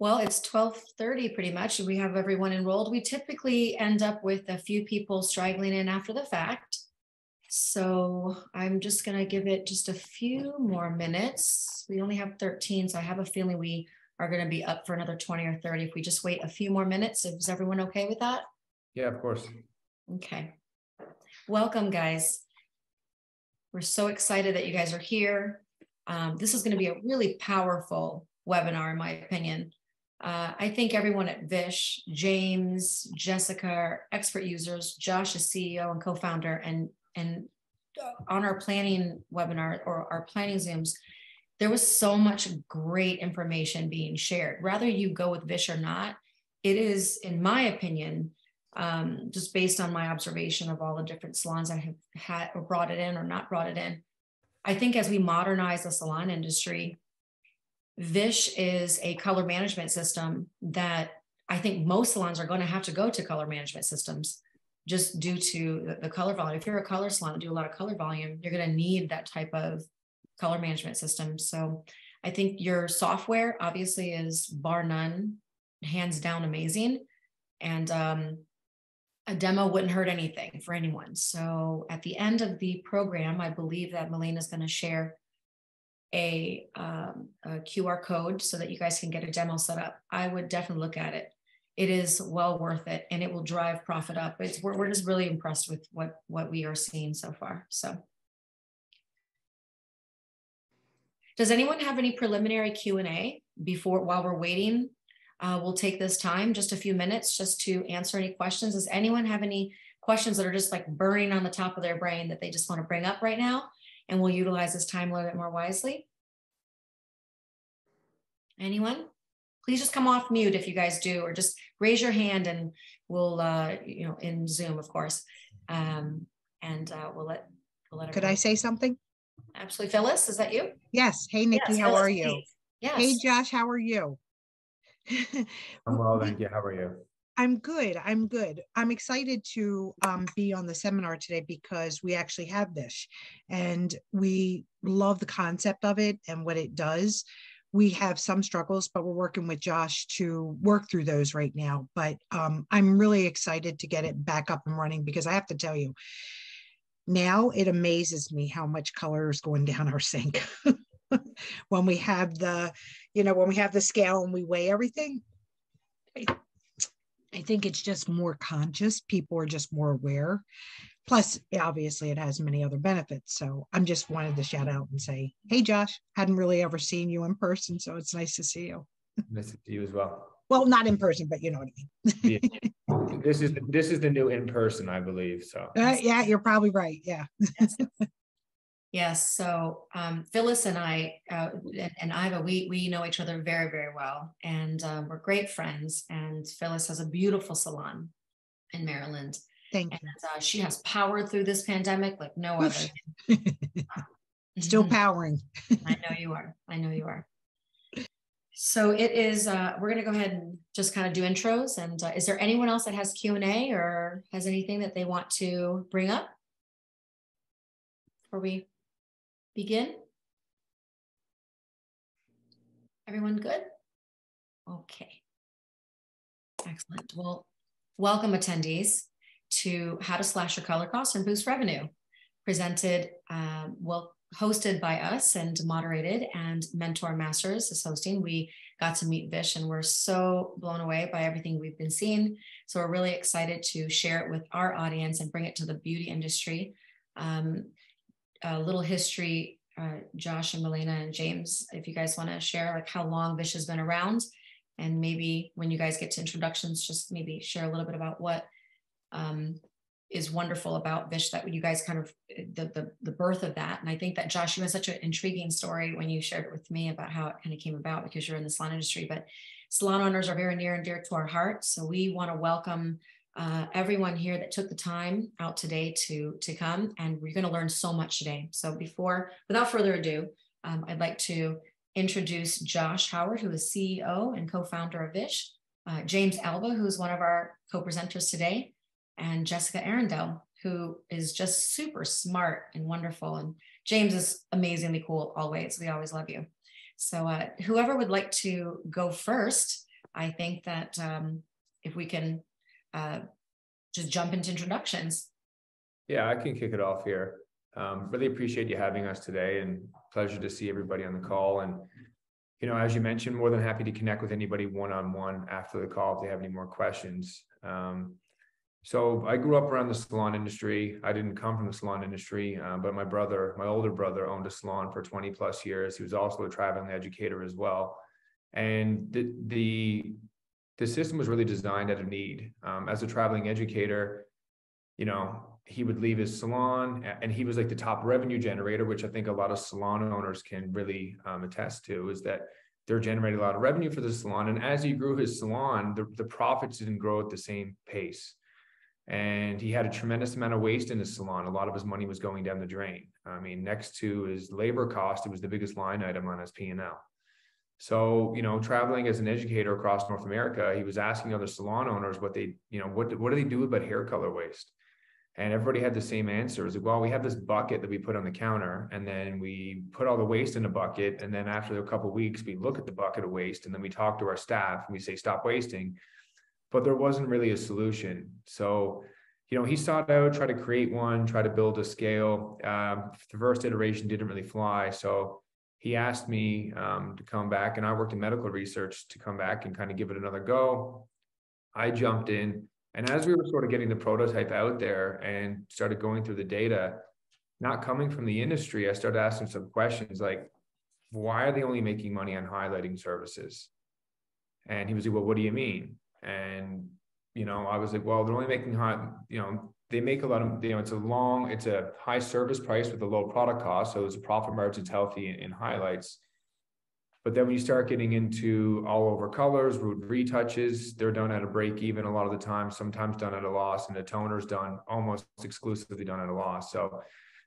Well, it's 12:30 pretty much. We have everyone enrolled. We typically end up with a few people straggling in after the fact. So I'm just going to give it just a few more minutes. We only have 13, so I have a feeling we are going to be up for another 20 or 30 if we just wait a few more minutes. Is everyone okay with that? Yeah, of course. Okay. Welcome, guys. We're so excited that you guys are here. This is going to be a really powerful webinar, in my opinion. I think everyone at Vish, James, Jessica, are expert users. Josh is CEO and co-founder, and on our planning webinar or our planning Zooms, there was so much great information being shared. Whether you go with Vish or not, it is, in my opinion, just based on my observation of all the different salons I have had or brought it in or not brought it in, I think as we modernize the salon industry, Vish is a color management system that I think most salons are going to have to go to color management systems just due to the color volume. If you're a color salon and do a lot of color volume, you're going to need that type of color management system. So I think your software obviously is bar none, hands down amazing. And a demo wouldn't hurt anything for anyone. So at the end of the program, I believe that Melina is going to share a QR code so that you guys can get a demo set up. I would definitely look at it. It is well worth it, and it will drive profit up. It's, we're just really impressed with what we are seeing so far. So does anyone have any preliminary Q&A while we're waiting? We'll take this time, just a few minutes, just to answer any questions. Does anyone have any questions that are just like burning on the top of their brain that they just want to bring up right now? And we'll utilize this time a little bit more wisely. Anyone? Please just come off mute if you guys do, or just raise your hand, and we'll, you know, in Zoom, of course. We'll let. Could I say something? Absolutely. Phyllis, is that you? Yes. Hey, Nikki, yes, how Phyllis, are you? Please. Yes. Hey, Josh, how are you? I'm well, thank you. How are you? I'm good. I'm good. I'm excited to be on the seminar today because we actually have this, and we love the concept of it and what it does. We have some struggles, but we're working with Josh to work through those right now. But I'm really excited to get it back up and running, because I have to tell you, now it amazes me how much color is going down our sink. When we have the, you know, when we have the scale and we weigh everything, I think it's just more conscious. People are just more aware. Plus, obviously, it has many other benefits. So I'm just wanted to shout out and say, hey, Josh, hadn't really ever seen you in person, so it's nice to see you. Nice to see you as well. Well, not in person, but you know what I mean. Yeah. This is the new in person, I believe. So yeah, you're probably right. Yeah. Yes. So Phyllis and I and Iva, we know each other very, very well, and we're great friends. And Phyllis has a beautiful salon in Maryland. Thank you. And she has powered through this pandemic like no other. Still powering. I know you are. I know you are. So it is. We're going to go ahead and just kind of do intros. And is there anyone else that has Q&A or has anything that they want to bring up before we begin? Everyone good? Okay. Excellent. Well, welcome attendees to How to Slash Your Color Costs and Boost Revenue, presented, well, hosted by us and moderated, and Mentor Masters is hosting. We got to meet Vish, and we're so blown away by everything we've been seeing. So we're really excited to share it with our audience and bring it to the beauty industry. A little history, Josh and Melina and James, if you guys want to share like how long Vish has been around, and maybe when you guys get to introductions, just maybe share a little bit about what is wonderful about Vish, that you guys kind of, the birth of that. And I think that Josh, you had such an intriguing story when you shared it with me about how it kind of came about, because you're in the salon industry, but salon owners are very near and dear to our hearts. So we want to welcome everyone here that took the time out today to come, and we're going to learn so much today. So without further ado, I'd like to introduce Josh Howard, who is CEO and co-founder of Vish, James Alba, who is one of our co-presenters today, and Jessica Arendelle, who is just super smart and wonderful. And James is amazingly cool always. We always love you. So whoever would like to go first, I think that if we can just jump into introductions. Yeah, I can kick it off here. Really appreciate you having us today, and pleasure to see everybody on the call. And, you know, as you mentioned, more than happy to connect with anybody one-on-one after the call if they have any more questions. So I grew up around the salon industry. I didn't come from the salon industry, but my older brother owned a salon for 20 plus years. He was also a traveling educator as well. And the system was really designed out of need. As a traveling educator, you know, he would leave his salon, and he was like the top revenue generator, which I think a lot of salon owners can really attest to, is that they're generating a lot of revenue for the salon. And as he grew his salon, the profits didn't grow at the same pace. And he had a tremendous amount of waste in his salon. A lot of his money was going down the drain. I mean, next to his labor cost, it was the biggest line item on his P&L. So, you know, traveling as an educator across North America, he was asking other salon owners what they, you know, what do they do about hair color waste? And everybody had the same answers. Well, we have this bucket that we put on the counter, and then we put all the waste in the bucket. And then after a couple of weeks, we look at the bucket of waste, and then we talk to our staff and we say, stop wasting. But there wasn't really a solution. So, you know, he sought out, tried to create one, tried to build a scale. The first iteration didn't really fly. So he asked me to come back, and I worked in medical research, to come back and kind of give it another go. I jumped in. And as we were sort of getting the prototype out there and started going through the data, not coming from the industry, I started asking some questions like, why are they only making money on highlighting services? And he was like, well, what do you mean? And, you know, I was like, well, they're only making it's a high service price with a low product cost. So it's a profit margin's healthy in highlights. But then when you start getting into all over colors, root retouches, they're done at a break even a lot of the time, sometimes done at a loss, and the toner's done almost exclusively done at a loss. So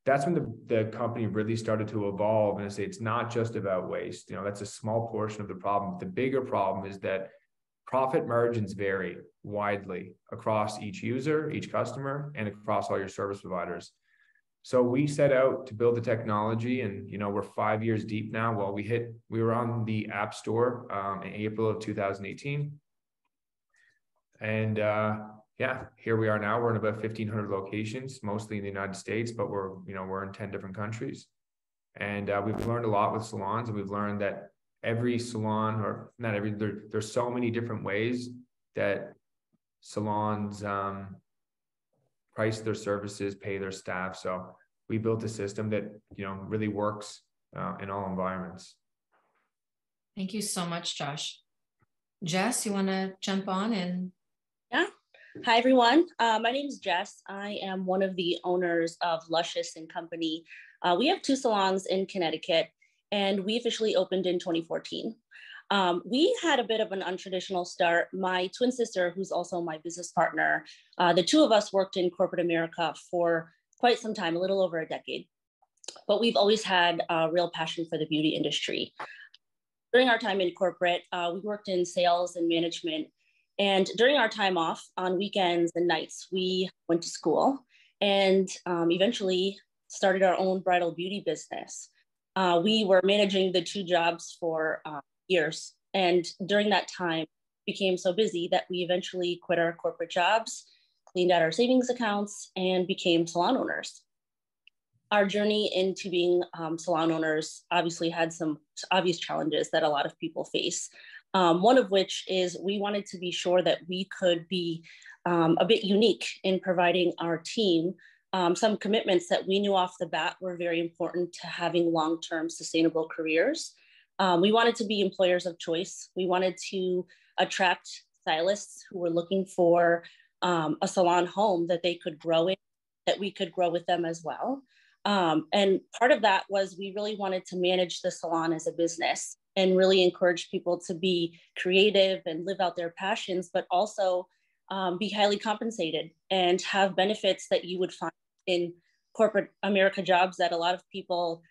that's when the company really started to evolve, and I say it's not just about waste. You know, that's a small portion of the problem. The bigger problem is that profit margins vary widely across each user, each customer, and across all your service providers. So we set out to build the technology, and, you know, we're 5 years deep now. Well, we were on the App Store in April of 2018. And yeah, here we are now. We're in about 1,500 locations, mostly in the United States, but we're in 10 different countries. And we've learned a lot with salons, and we've learned that every salon, or not every, there's so many different ways that salons price their services, pay their staff. So we built a system that, you know, really works in all environments. Thank you so much, Josh. Jess, you want to jump on and? Yeah. Hi, everyone. My name is Jess. I am one of the owners of Luscious and Company. We have two salons in Connecticut, and we officially opened in 2014. We had a bit of an untraditional start. My twin sister, who's also my business partner, the two of us worked in corporate America for quite some time, a little over a decade. But we've always had a real passion for the beauty industry. During our time in corporate, we worked in sales and management. And during our time off on weekends and nights, we went to school and eventually started our own bridal beauty business. We were managing the two jobs for years. And during that time, became so busy that we eventually quit our corporate jobs, cleaned out our savings accounts, and became salon owners. Our journey into being salon owners obviously had some obvious challenges that a lot of people face. One of which is we wanted to be sure that we could be a bit unique in providing our team some commitments that we knew off the bat were very important to having long-term sustainable careers. We wanted to be employers of choice. We wanted to attract stylists who were looking for a salon home that they could grow in, that we could grow with them as well. And part of that was we really wanted to manage the salon as a business and really encourage people to be creative and live out their passions, but also be highly compensated and have benefits that you would find in corporate America jobs that a lot of people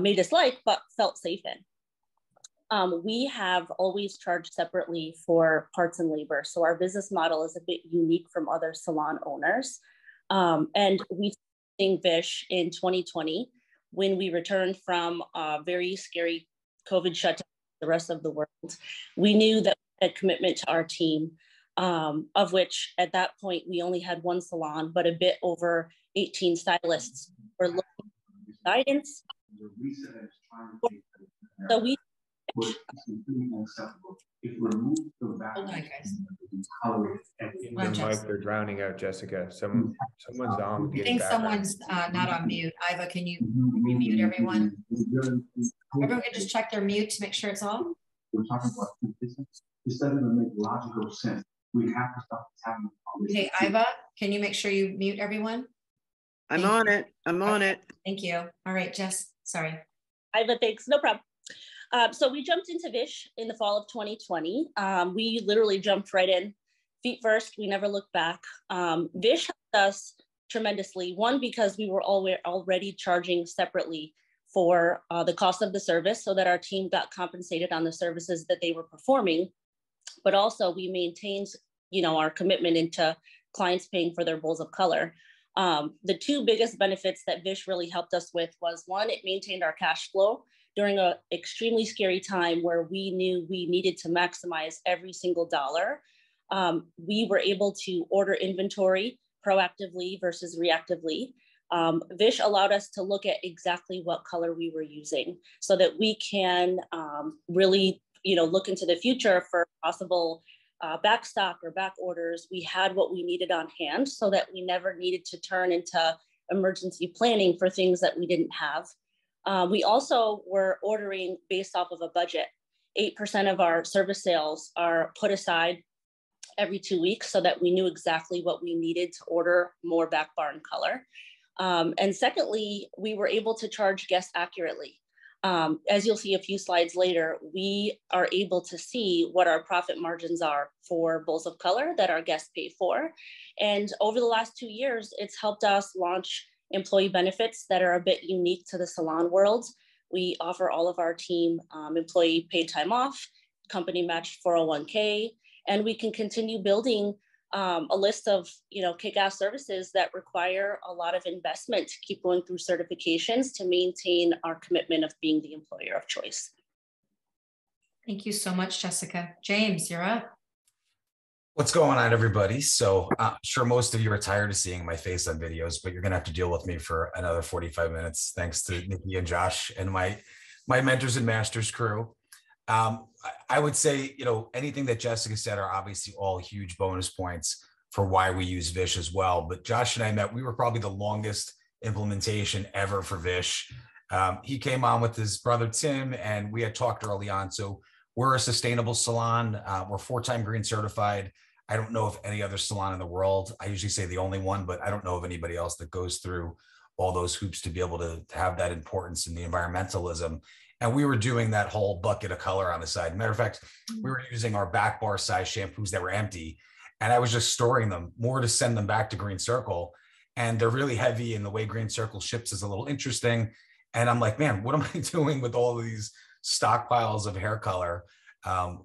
may dislike but felt safe in. We have always charged separately for parts and labor. So our business model is a bit unique from other salon owners. And we started Vish in 2020 when we returned from a very scary COVID shut down the rest of the world, we knew that we had a commitment to our team, of which at that point, we only had one salon, but a bit over 18 stylists were looking for guidance. So we they're drowning out Jessica. Someone's on. I think someone's not on mute. Iva, can you mute everyone? Everyone can just check their mute to make sure it's on. We're talking about business. This doesn't make logical sense. We have to stop having. Okay, Iva, can you make sure you mute everyone? I'm on it. I'm on it. Thank you. All right, Jess. Sorry. Iva, thanks. No problem. So we jumped into Vish in the fall of 2020. We literally jumped right in, feet first. We never looked back. Vish helped us tremendously. One, because we were already charging separately for the cost of the service so that our team got compensated on the services that they were performing. But also we maintained, you know, our commitment into clients paying for their bowls of color. The two biggest benefits that Vish really helped us with was one, it maintained our cash flow during an extremely scary time where we knew we needed to maximize every single dollar. We were able to order inventory proactively versus reactively. Vish allowed us to look at exactly what color we were using so that we can really, you know, look into the future for possible backstock or back orders. We had what we needed on hand so that we never needed to turn into emergency planning for things that we didn't have. We also were ordering based off of a budget. 8% of our service sales are put aside every 2 weeks so that we knew exactly what we needed to order more back barn color. And secondly, we were able to charge guests accurately. As you'll see a few slides later, we are able to see what our profit margins are for bowls of color that our guests pay for. And over the last 2 years, it's helped us launch employee benefits that are a bit unique to the salon world. We offer all of our team employee paid time off, company matched 401k, and we can continue building a list of, you know, kick-ass services that require a lot of investment to keep going through certifications to maintain our commitment of being the employer of choice. Thank you so much, Jessica. James, you're up. What's going on, everybody? So I'm sure most of you are tired of seeing my face on videos, but you're going to have to deal with me for another 45 minutes, thanks to Nikki and Josh and my mentors and masters crew. I would say, you know, anything that Jessica said are obviously all huge bonus points for why we use Vish as well. But Josh and I met, we were probably the longest implementation ever for Vish. He came on with his brother, Tim, and we had talked early on. So we're a sustainable salon. We're 4-time Green certified. I don't know of any other salon in the world. I usually say the only one, but I don't know of anybody else that goes through all those hoops to be able to have that importance in the environmentalism. And we were doing that whole bucket of color on the side. Matter of fact, we were using our back bar size shampoos that were empty. And I was just storing them more to send them back to Green Circle. And they're really heavy, and the way Green Circle ships is a little interesting. And I'm like, man, what am I doing with all of these stockpiles of hair color,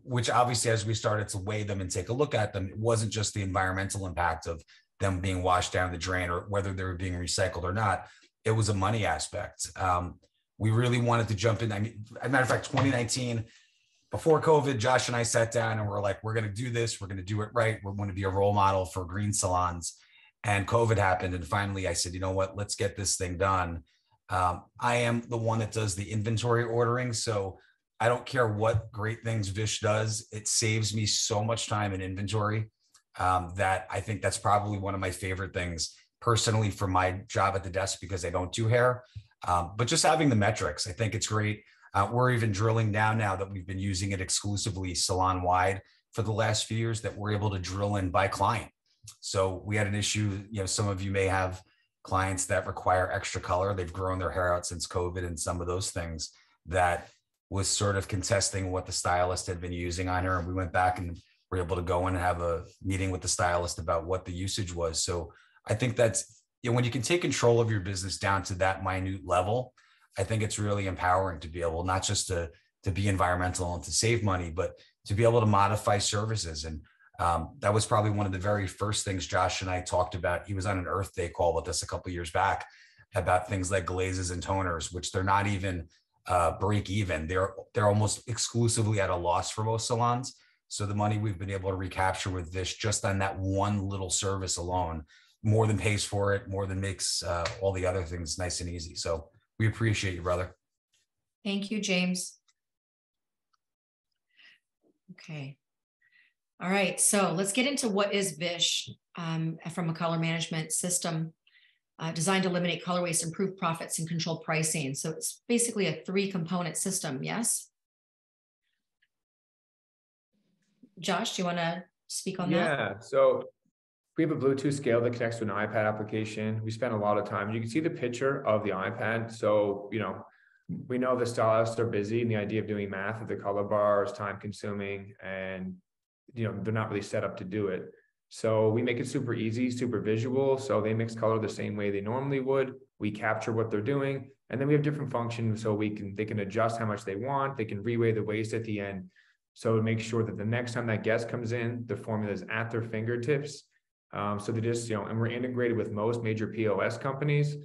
which obviously as we started to weigh them and take a look at them, it wasn't just the environmental impact of them being washed down the drain or whether they were being recycled or not. It was a money aspect. We really wanted to jump in. I mean, as a matter of fact, 2019, before COVID, Josh and I sat down and we're like, we're going to do this. We're going to do it right. We're going to be a role model for green salons. And COVID happened. And finally, I said, you know what, let's get this thing done. I am the one that does the inventory ordering. So I don't care what great things Vish does. It saves me so much time in inventory that I think that's probably one of my favorite things personally for my job at the desk, because I don't do hair, but just having the metrics, I think it's great. We're even drilling down now that we've been using it exclusively salon wide for the last few years, that we're able to drill in by client. So we had an issue, you know, some of you may have clients that require extra color. They've grown their hair out since COVID, and some of those things that was sort of contesting what the stylist had been using on her. And we went back and were able to go in and have a meeting with the stylist about what the usage was. So I think that's, you know, when you can take control of your business down to that minute level, I think it's really empowering to be able not just to be environmental and to save money, but to be able to modify services. And that was probably one of the very first things Josh and I talked about. He was on an Earth Day call with us a couple of years back about things like glazes and toners, which they're not even break even. They're almost exclusively at a loss for most salons. So the money we've been able to recapture with Vish just on that one little service alone more than pays for it, more than makes all the other things nice and easy. So we appreciate you, brother. Thank you, James. Okay. All right. So let's get into what is Vish from a color management system designed to eliminate color waste, improve profits, and control pricing. So it's basically a three-component system. Yes? Josh, do you want to speak on that? Yeah. So we have a Bluetooth scale that connects to an iPad application. We spend a lot of time. You can see the picture of the iPad. So, you know, we know the stylists are busy, and the idea of doing math at the color bar is time consuming, and you know they're not really set up to do it. So we make it super easy, super visual. So they mix color the same way they normally would. We capture what they're doing, and then we have different functions so they can adjust how much they want. They can reweigh the waste at the end. So to make sure that the next time that guest comes in, the formula is at their fingertips. So they just, you know, and we're integrated with most major POS companies.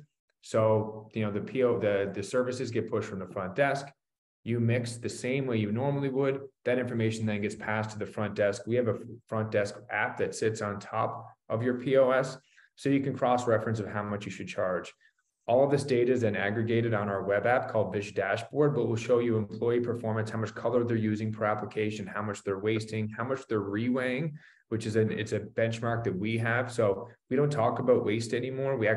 So, you know, the services get pushed from the front desk. You mix the same way you normally would. That information then gets passed to the front desk. We have a front desk app that sits on top of your POS, so you can cross-reference of how much you should charge. All of this data is then aggregated on our web app called Vish Dashboard, but we'll show you employee performance, how much color they're using per application, how much they're wasting, how much they're reweighing, which is it's a benchmark that we have. So we don't talk about waste anymore. We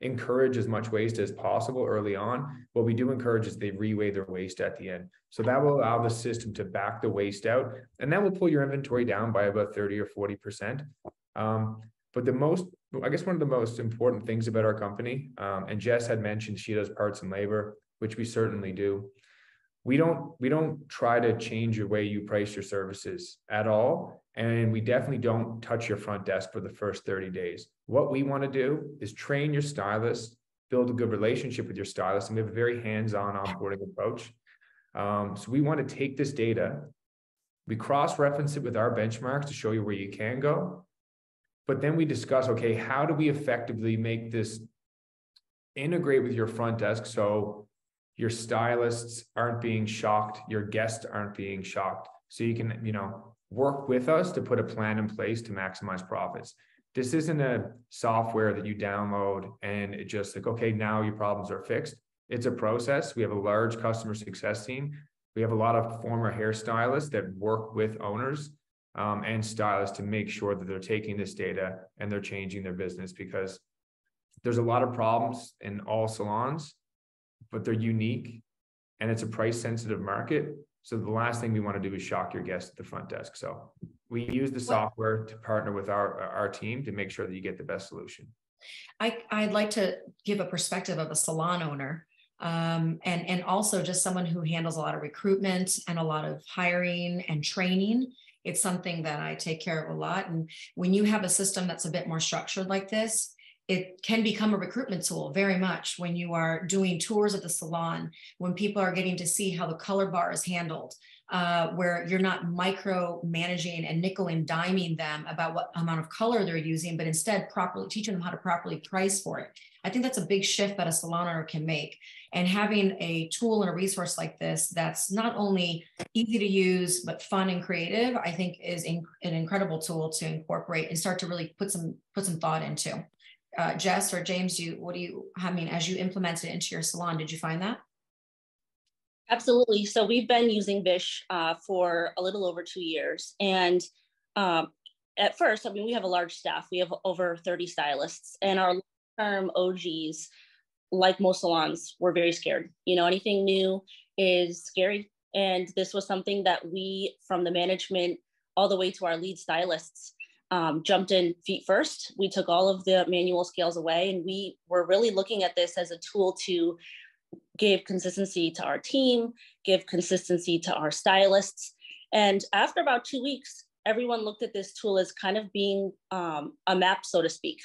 encourage as much waste as possible early on. What we do encourage is they reweigh their waste at the end. So that will allow the system to back the waste out, and that will pull your inventory down by about 30 or 40%. But one of the most important things about our company, and Jess had mentioned she does parts and labor, which we certainly do. We don't try to change the way you price your services at all. And we definitely don't touch your front desk for the first 30 days. What we want to do is train your stylist, build a good relationship with your stylist, and we have a very hands-on onboarding approach. So we want to take this data, we cross-reference it with our benchmarks to show you where you can go, but then we discuss, okay, how do we effectively make this integrate with your front desk so your stylists aren't being shocked, your guests aren't being shocked, so you can, you know, work with us to put a plan in place to maximize profits. This isn't a software that you download and it just like, okay, now your problems are fixed. It's a process. We have a large customer success team. We have a lot of former hairstylists that work with owners and stylists to make sure that they're taking this data and they're changing their business, because there's a lot of problems in all salons, but they're unique and it's a price sensitive market. So the last thing we want to do is shock your guests at the front desk. So we use the software to partner with our team to make sure that you get the best solution. I'd like to give a perspective of a salon owner and also just someone who handles a lot of recruitment and a lot of hiring and training. It's something that I take care of a lot. And when you have a system that's a bit more structured like this, it can become a recruitment tool very much when you are doing tours of the salon, when people are getting to see how the color bar is handled, where you're not micromanaging and nickel and diming them about what amount of color they're using, but instead properly teaching them how to properly price for it. I think that's a big shift that a salon owner can make. And having a tool and a resource like this that's not only easy to use, but fun and creative, I think is an incredible tool to incorporate and start to really put some thought into. Jess or James, as you implemented it into your salon, did you find that? Absolutely. So we've been using Vish for a little over 2 years. And at first, I mean, we have a large staff. We have over 30 stylists, and our long-term OGs, like most salons, were very scared. You know, anything new is scary. And this was something that we, from the management all the way to our lead stylists, jumped in feet first. We took all of the manual scales away, and we were really looking at this as a tool to give consistency to our team, give consistency to our stylists. And after about 2 weeks, everyone looked at this tool as kind of being a map, so to speak.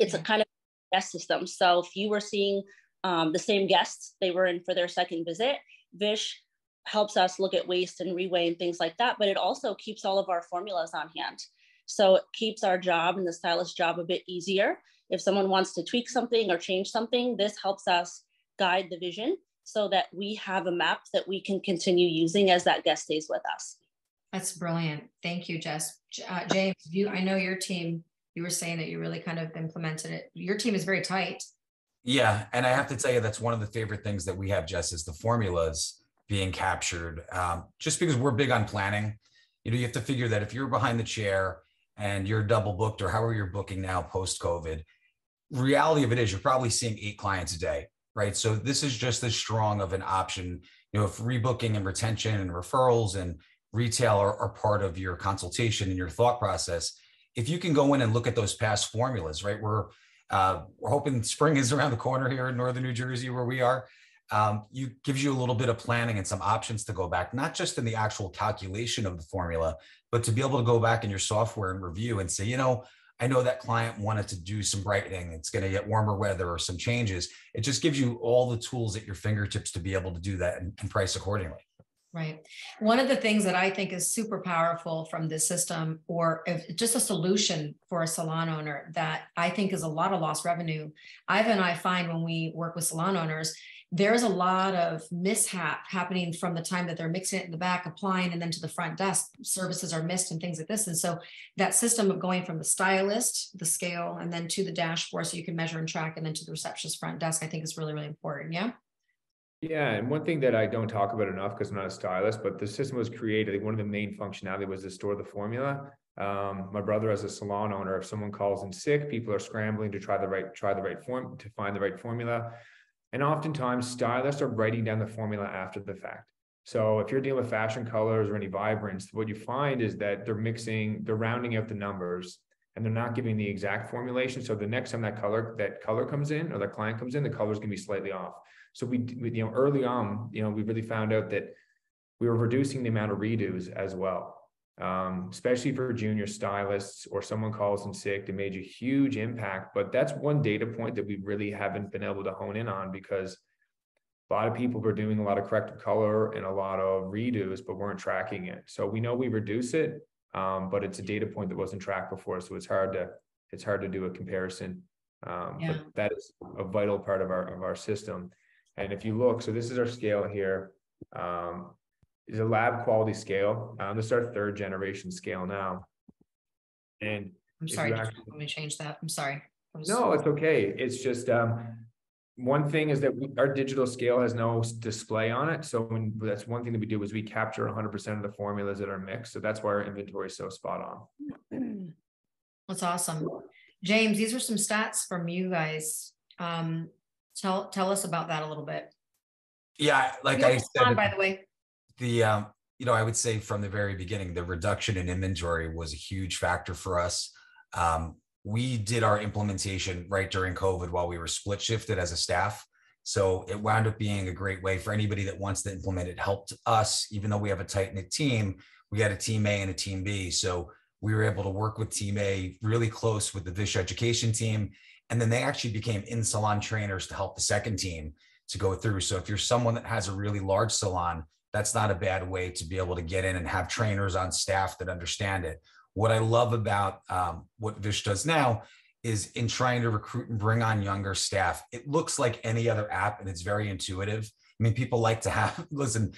It's a kind of guest system. So if you were seeing the same guests, they were in for their second visit, Vish helps us look at waste and reweigh and things like that, but it also keeps all of our formulas on hand. So it keeps our job and the stylist's job a bit easier. If someone wants to tweak something or change something, this helps us guide the vision so that we have a map that we can continue using as that guest stays with us. That's brilliant. Thank you, Jess. James, I know your team, you were saying that you really kind of implemented it. Your team is very tight. Yeah. And I have to tell you, that's one of the favorite things that we have, Jess, is the formulas being captured. Just because we're big on planning, you have to figure that if you're behind the chair and you're double booked, or however you're booking now post-COVID, reality of it is you're probably seeing 8 clients a day, right? So this is just as strong of an option. If rebooking and retention and referrals and retail are part of your consultation and your thought process, if you can go in and look at those past formulas, right? We're hoping spring is around the corner here in Northern New Jersey where we are. It gives you a little bit of planning and some options to go back, not just in the actual calculation of the formula, but to be able to go back in your software and review and say, I know that client wanted to do some brightening. It's going to get warmer weather or some changes. It just gives you all the tools at your fingertips to be able to do that and price accordingly. Right. One of the things that I think is super powerful from this system, or if just a solution for a salon owner that I think is a lot of lost revenue. Iva and I find when we work with salon owners, there's a lot of mishap happening from the time that they're mixing it in the back, applying, and then to the front desk. Services are missed and things like this. And so that system of going from the stylist, the scale, and then to the dashboard so you can measure and track, and then to the receptionist front desk, I think is really, really important. Yeah. Yeah. And one thing that I don't talk about enough because I'm not a stylist, but the system was created. I think one of the main functionality was to store the formula. My brother, as a salon owner, if someone calls in sick, people are scrambling to find the right formula. And oftentimes stylists are writing down the formula after the fact. So if you're dealing with fashion colors or any vibrance, what you find is that they're rounding out the numbers and they're not giving the exact formulation. So the next time that color comes in, or that client comes in, the color is going to be slightly off. So we early on, we really found out that we were reducing the amount of redos as well. Especially for junior stylists, or someone calls in sick, they made a huge impact. But that's one data point that we really haven't been able to hone in on, because a lot of people were doing a lot of corrective color and a lot of redos, but weren't tracking it. So we know we reduce it, but it's a data point that wasn't tracked before. So it's hard to do a comparison. But that is a vital part of our system. And if you look, so this is our scale here. Is a lab quality scale. This is our 3rd generation scale now. And I'm sorry, let me change that. I'm sorry. No, it's okay. It's just one thing is that our digital scale has no display on it. So that's one thing that we do is we capture 100% of the formulas that are mixed. So that's why our inventory is so spot on. That's awesome. James, these are some stats from you guys. Tell us about that a little bit. Yeah, like I said, by the way, I would say from the very beginning, the reduction in inventory was a huge factor for us. We did our implementation right during COVID while we were split shifted as a staff. So it wound up being a great way for anybody that wants to implement it. Helped us, even though we have a tight knit team, we had a team A and a team B. So we were able to work with team A really close with the Vish education team. And then they actually became in-salon trainers to help the second team to go through. So if you're someone that has a really large salon, that's not a bad way to be able to get in and have trainers on staff that understand it. What I love about what Vish does now is in trying to recruit and bring on younger staff, it looks like any other app and it's very intuitive. I mean, people like to listen,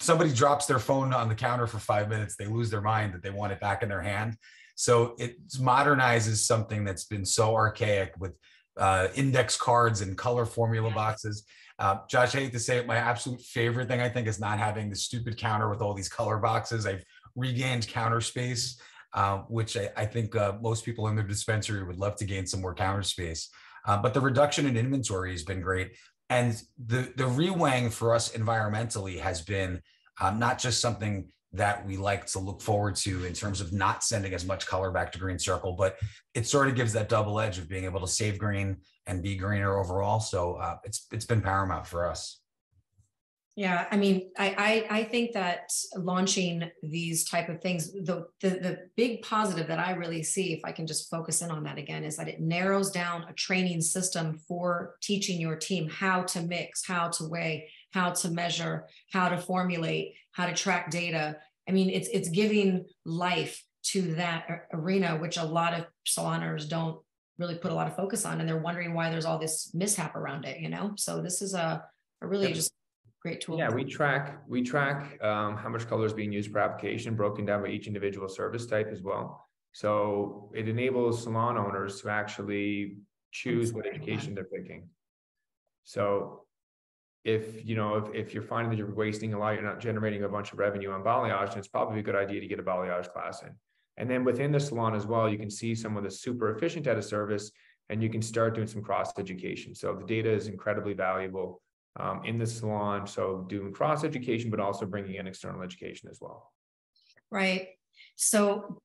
somebody drops their phone on the counter for 5 minutes, they lose their mind that they want it back in their hand. So it modernizes something that's been so archaic with index cards and color formula boxes. Josh, I hate to say it, my absolute favorite thing I think is not having the stupid counter with all these color boxes. I've regained counter space, which I think most people in their dispensary would love to gain some more counter space. But the reduction in inventory has been great. And the reweighing for us environmentally has been not just something that we like to look forward to in terms of not sending as much color back to Green Circle, but it sort of gives that double edge of being able to save green and be greener overall. So it's been paramount for us. Yeah, I mean, I think that launching these type of things, the big positive that I really see, if I can just focus in on that again, is that it narrows down a training system for teaching your team how to mix, how to weigh, how to measure, how to formulate, how to track data. I mean, it's giving life to that arena, which a lot of salon owners don't really put a lot of focus on, and they're wondering why there's all this mishap around it. So this is a really just great tool. Yeah, we track how much color is being used per application, broken down by each individual service type as well. So it enables salon owners to actually choose what education they're picking. So if you know, if you're finding that you're wasting a lot, you're not generating a bunch of revenue on balayage, then it's probably a good idea to get a balayage class in. And then within the salon as well, you can see someone that's super efficient at a service, and you can start doing some cross education. So the data is incredibly valuable in the salon. So doing cross education, but also bringing in external education as well. Right. So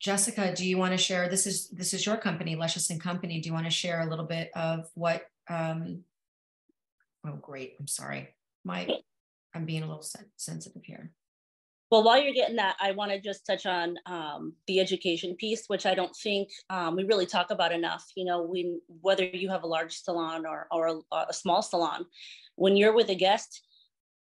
Jessica, do you want to share, this is your company, Luscious and Company. Do you want to share a little bit of what, oh, great. I'm sorry. I'm being a little sensitive here. Well, while you're getting that, I want to just touch on the education piece, which I don't think we really talk about enough. You know, whether you have a large salon or a small salon, when you're with a guest,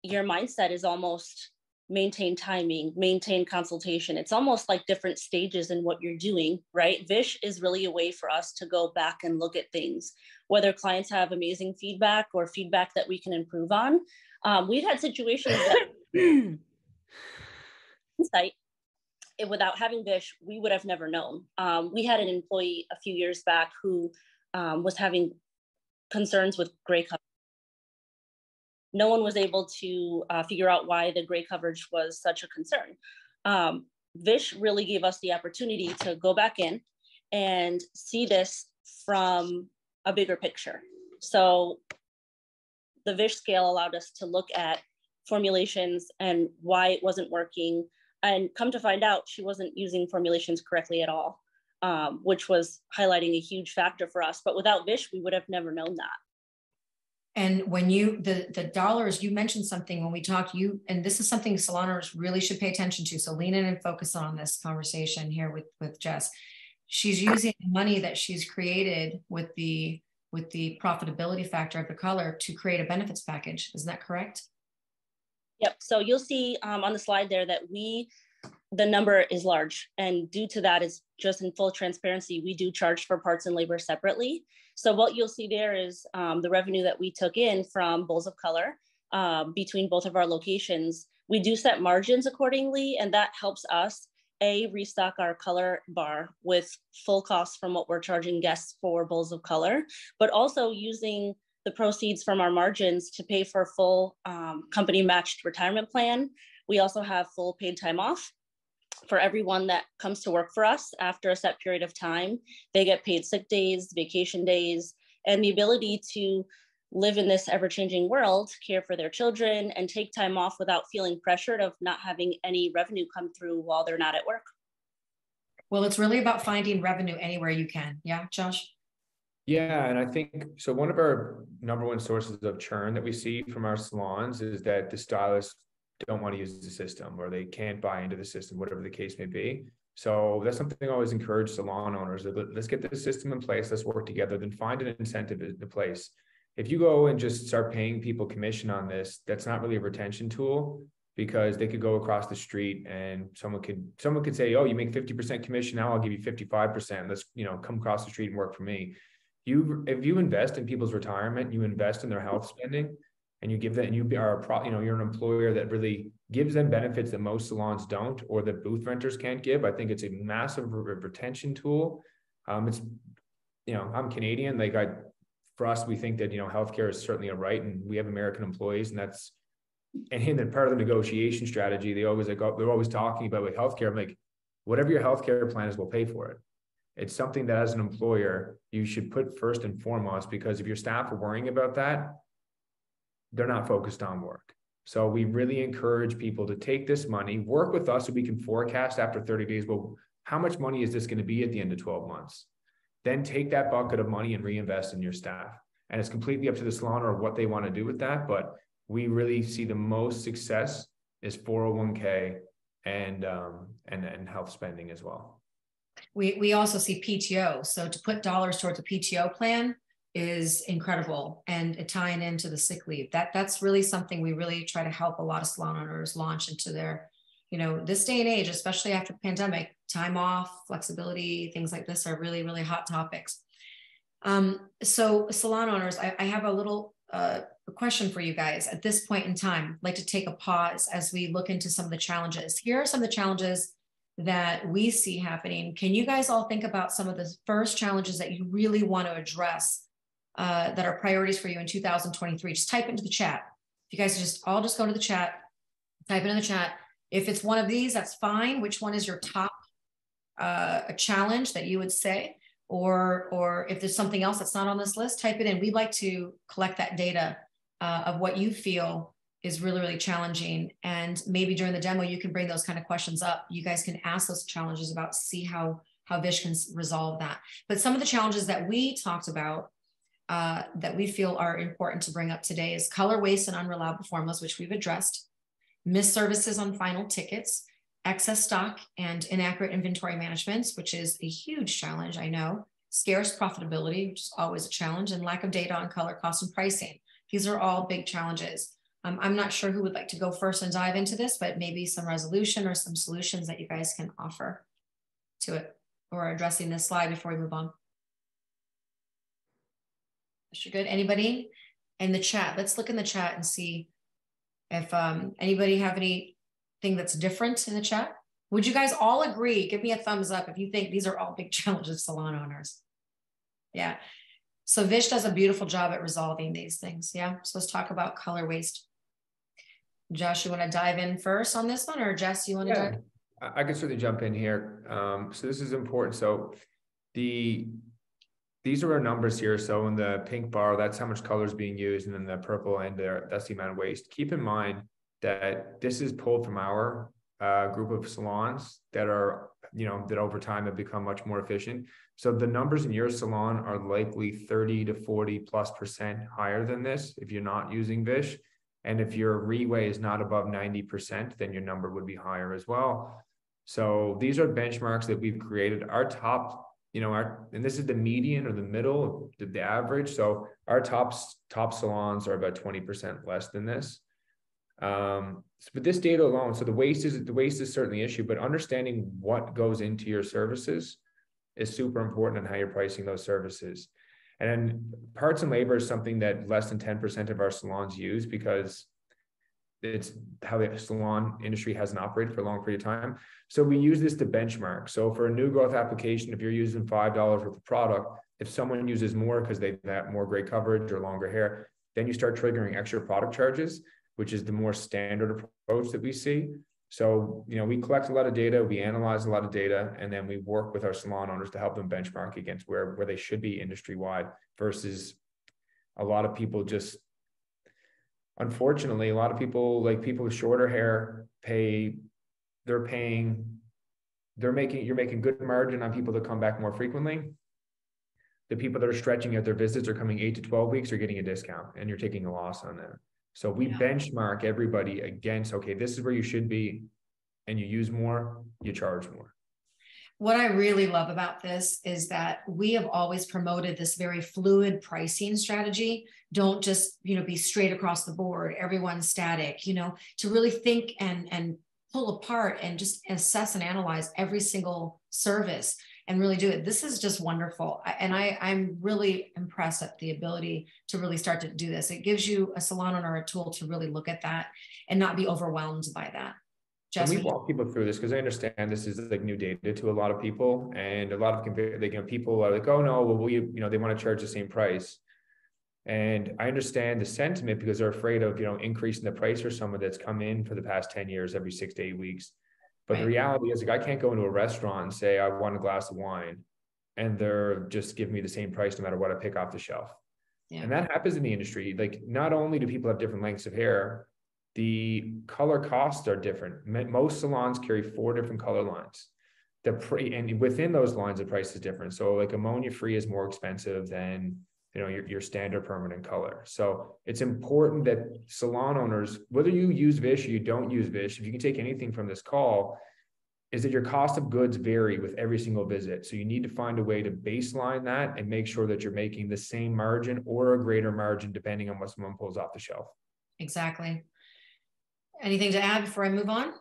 your mindset is almost maintain timing, maintain consultation. It's almost like different stages in what you're doing, right? Vish is really a way for us to go back and look at things, whether clients have amazing feedback or feedback that we can improve on. We've had situations that... insight, without having Vish, we would have never known. We had an employee a few years back who was having concerns with gray coverage. No one was able to figure out why the gray coverage was such a concern. Vish really gave us the opportunity to go back in and see this from a bigger picture. So the Vish scale allowed us to look at formulations and why it wasn't working, and come to find out she wasn't using formulations correctly at all, which was highlighting a huge factor for us. But without Vish, we would have never known that. And when you, the dollars, you mentioned something when we talked, and this is something salon owners really should pay attention to. So lean in and focus on this conversation here with Jess. She's using money that she's created with the profitability factor of the color to create a benefits package. Isn't that correct? Yep. So you'll see on the slide there that the number is large. And due to that, is just in full transparency, we do charge for parts and labor separately. So what you'll see there is the revenue that we took in from bowls of color between both of our locations. We do set margins accordingly, and that helps us, A, restock our color bar with full costs from what we're charging guests for bowls of color, but also using the proceeds from our margins to pay for a full company matched retirement plan. We also have full paid time off for everyone that comes to work for us. After a set period of time, they get paid sick days, vacation days, and the ability to live in this ever-changing world, care for their children, and take time off without feeling pressured of not having any revenue come through while they're not at work. Well, it's really about finding revenue anywhere you can. Yeah, Josh? Yeah, and I think, so one of our number one sources of churn that we see from our salons is that the stylists don't want to use the system, or they can't buy into the system, whatever the case may be. So that's something I always encourage salon owners, let's get the system in place, let's work together, then find an incentive in place. If you go and just start paying people commission on this, that's not really a retention tool, because they could go across the street and someone could say, oh, you make 50% commission, now I'll give you 55%. Let's, you know, come across the street and work for me. If you invest in people's retirement, you invest in their health spending, and you give that, and you are you're an employer that really gives them benefits that most salons don't, or that booth renters can't give. I think it's a massive retention tool. I'm Canadian. For us, we think that, healthcare is certainly a right, and we have American employees, and then part of the negotiation strategy, they're always talking about with healthcare. I'm like, whatever your healthcare plan is, we'll pay for it. It's something that as an employer, you should put first and foremost, because if your staff are worrying about that, they're not focused on work. So we really encourage people to take this money, work with us so we can forecast after 30 days, well, how much money is this going to be at the end of 12 months? Then take that bucket of money and reinvest in your staff. And it's completely up to the salon or what they want to do with that. But we really see the most success is 401k and health spending as well. We also see PTO. So to put dollars towards a PTO plan is incredible, and tying into the sick leave. That's really something we really try to help a lot of salon owners launch into their, this day and age, especially after the pandemic, time off, flexibility, things like this are really, really hot topics. So salon owners, I have a little a question for you guys at this point in time. I'd like to take a pause as we look into some of the challenges. Here are some of the challenges that we see happening. Can you guys all think about some of the first challenges that you really want to address that are priorities for you in 2023? Just type into the chat. If you guys just go to the chat, type it in the chat. If it's one of these, that's fine. Which one is your top challenge that you would say? Or if there's something else that's not on this list, type it in. We'd like to collect that data of what you feel is really, really challenging. And maybe during the demo, you can bring those kind of questions up. You guys can ask those challenges about, see how Vish can resolve that. But some of the challenges that we talked about that we feel are important to bring up today is color waste and unreliable formulas, which we've addressed, missed services on final tickets, excess stock and inaccurate inventory management, which is a huge challenge, I know. Scarce profitability, which is always a challenge, and lack of data on color, cost, and pricing. These are all big challenges. I'm not sure who would like to go first and dive into this, but maybe some resolution or some solutions that you guys can offer to it or addressing this slide before we move on. Is she good? Anybody in the chat? Let's look in the chat and see if anybody have any thing that's different in the chat. Would you guys all agree? Give me a thumbs up if you think these are all big challenges of salon owners. Yeah. So Vish does a beautiful job at resolving these things. Yeah. So let's talk about color waste. Josh, you want to dive in first on this one, or Jess, you want to dive in? I can certainly jump in here. So this is important. So these are our numbers here. So in the pink bar, that's how much color is being used. And then the purple end there, that's the amount of waste. Keep in mind that this is pulled from our group of salons that are, you know, that over time have become much more efficient. So the numbers in your salon are likely 30% to 40%+ higher than this if you're not using Vish. And if your reway is not above 90%, then your number would be higher as well. So these are benchmarks that we've created. Our top, you know, and this is the median or the middle, the average. So our top salons are about 20% less than this. But this data alone, so the waste is certainly an issue, but understanding what goes into your services is super important and how you're pricing those services. And then parts and labor is something that less than 10% of our salons use because it's how the salon industry hasn't operated for a long period of time. So we use this to benchmark. So for a new growth application, if you're using $5 worth of product, if someone uses more because they've got more gray coverage or longer hair, then you start triggering extra product charges, which is the more standard approach that we see. So, you know, we collect a lot of data, we analyze a lot of data, and then we work with our salon owners to help them benchmark against where they should be industry-wide versus a lot of people just, unfortunately, a lot of people, like people with shorter hair, you're making good margin on people that come back more frequently. The people that are stretching out their visits are coming 8 to 12 weeks are getting a discount, and you're taking a loss on them. So we benchmark everybody against, okay, this is where you should be, and you use more, you charge more. What I really love about this is that we have always promoted this very fluid pricing strategy. Don't just, you know, be straight across the board, everyone's static, you know, to really think and pull apart and just assess and analyze every single service and really do it. This is just wonderful. And I'm really impressed at the ability to really start to do this. It gives you a salon owner a tool to really look at that and not be overwhelmed by that. Jess, we walk people through this because I understand this is like new data to a lot of people, and a lot of people are like, oh no, well, they want to charge the same price. And I understand the sentiment because they're afraid of, you know, increasing the price for someone that's come in for the past 10 years, every 6 to 8 weeks. But the reality is, like, I can't go into a restaurant and say, I want a glass of wine, and they're just giving me the same price no matter what I pick off the shelf. Yeah. And that happens in the industry. Like, not only do people have different lengths of hair, the color costs are different. Most salons carry 4 different color lines. And within those lines, the price is different. So like ammonia-free is more expensive than, you know, your standard permanent color. So it's important that salon owners, whether you use Vish or you don't use Vish, if you can take anything from this call, is that your cost of goods vary with every single visit. So you need to find a way to baseline that and make sure that you're making the same margin or a greater margin, depending on what someone pulls off the shelf. Exactly. Anything to add before I move on,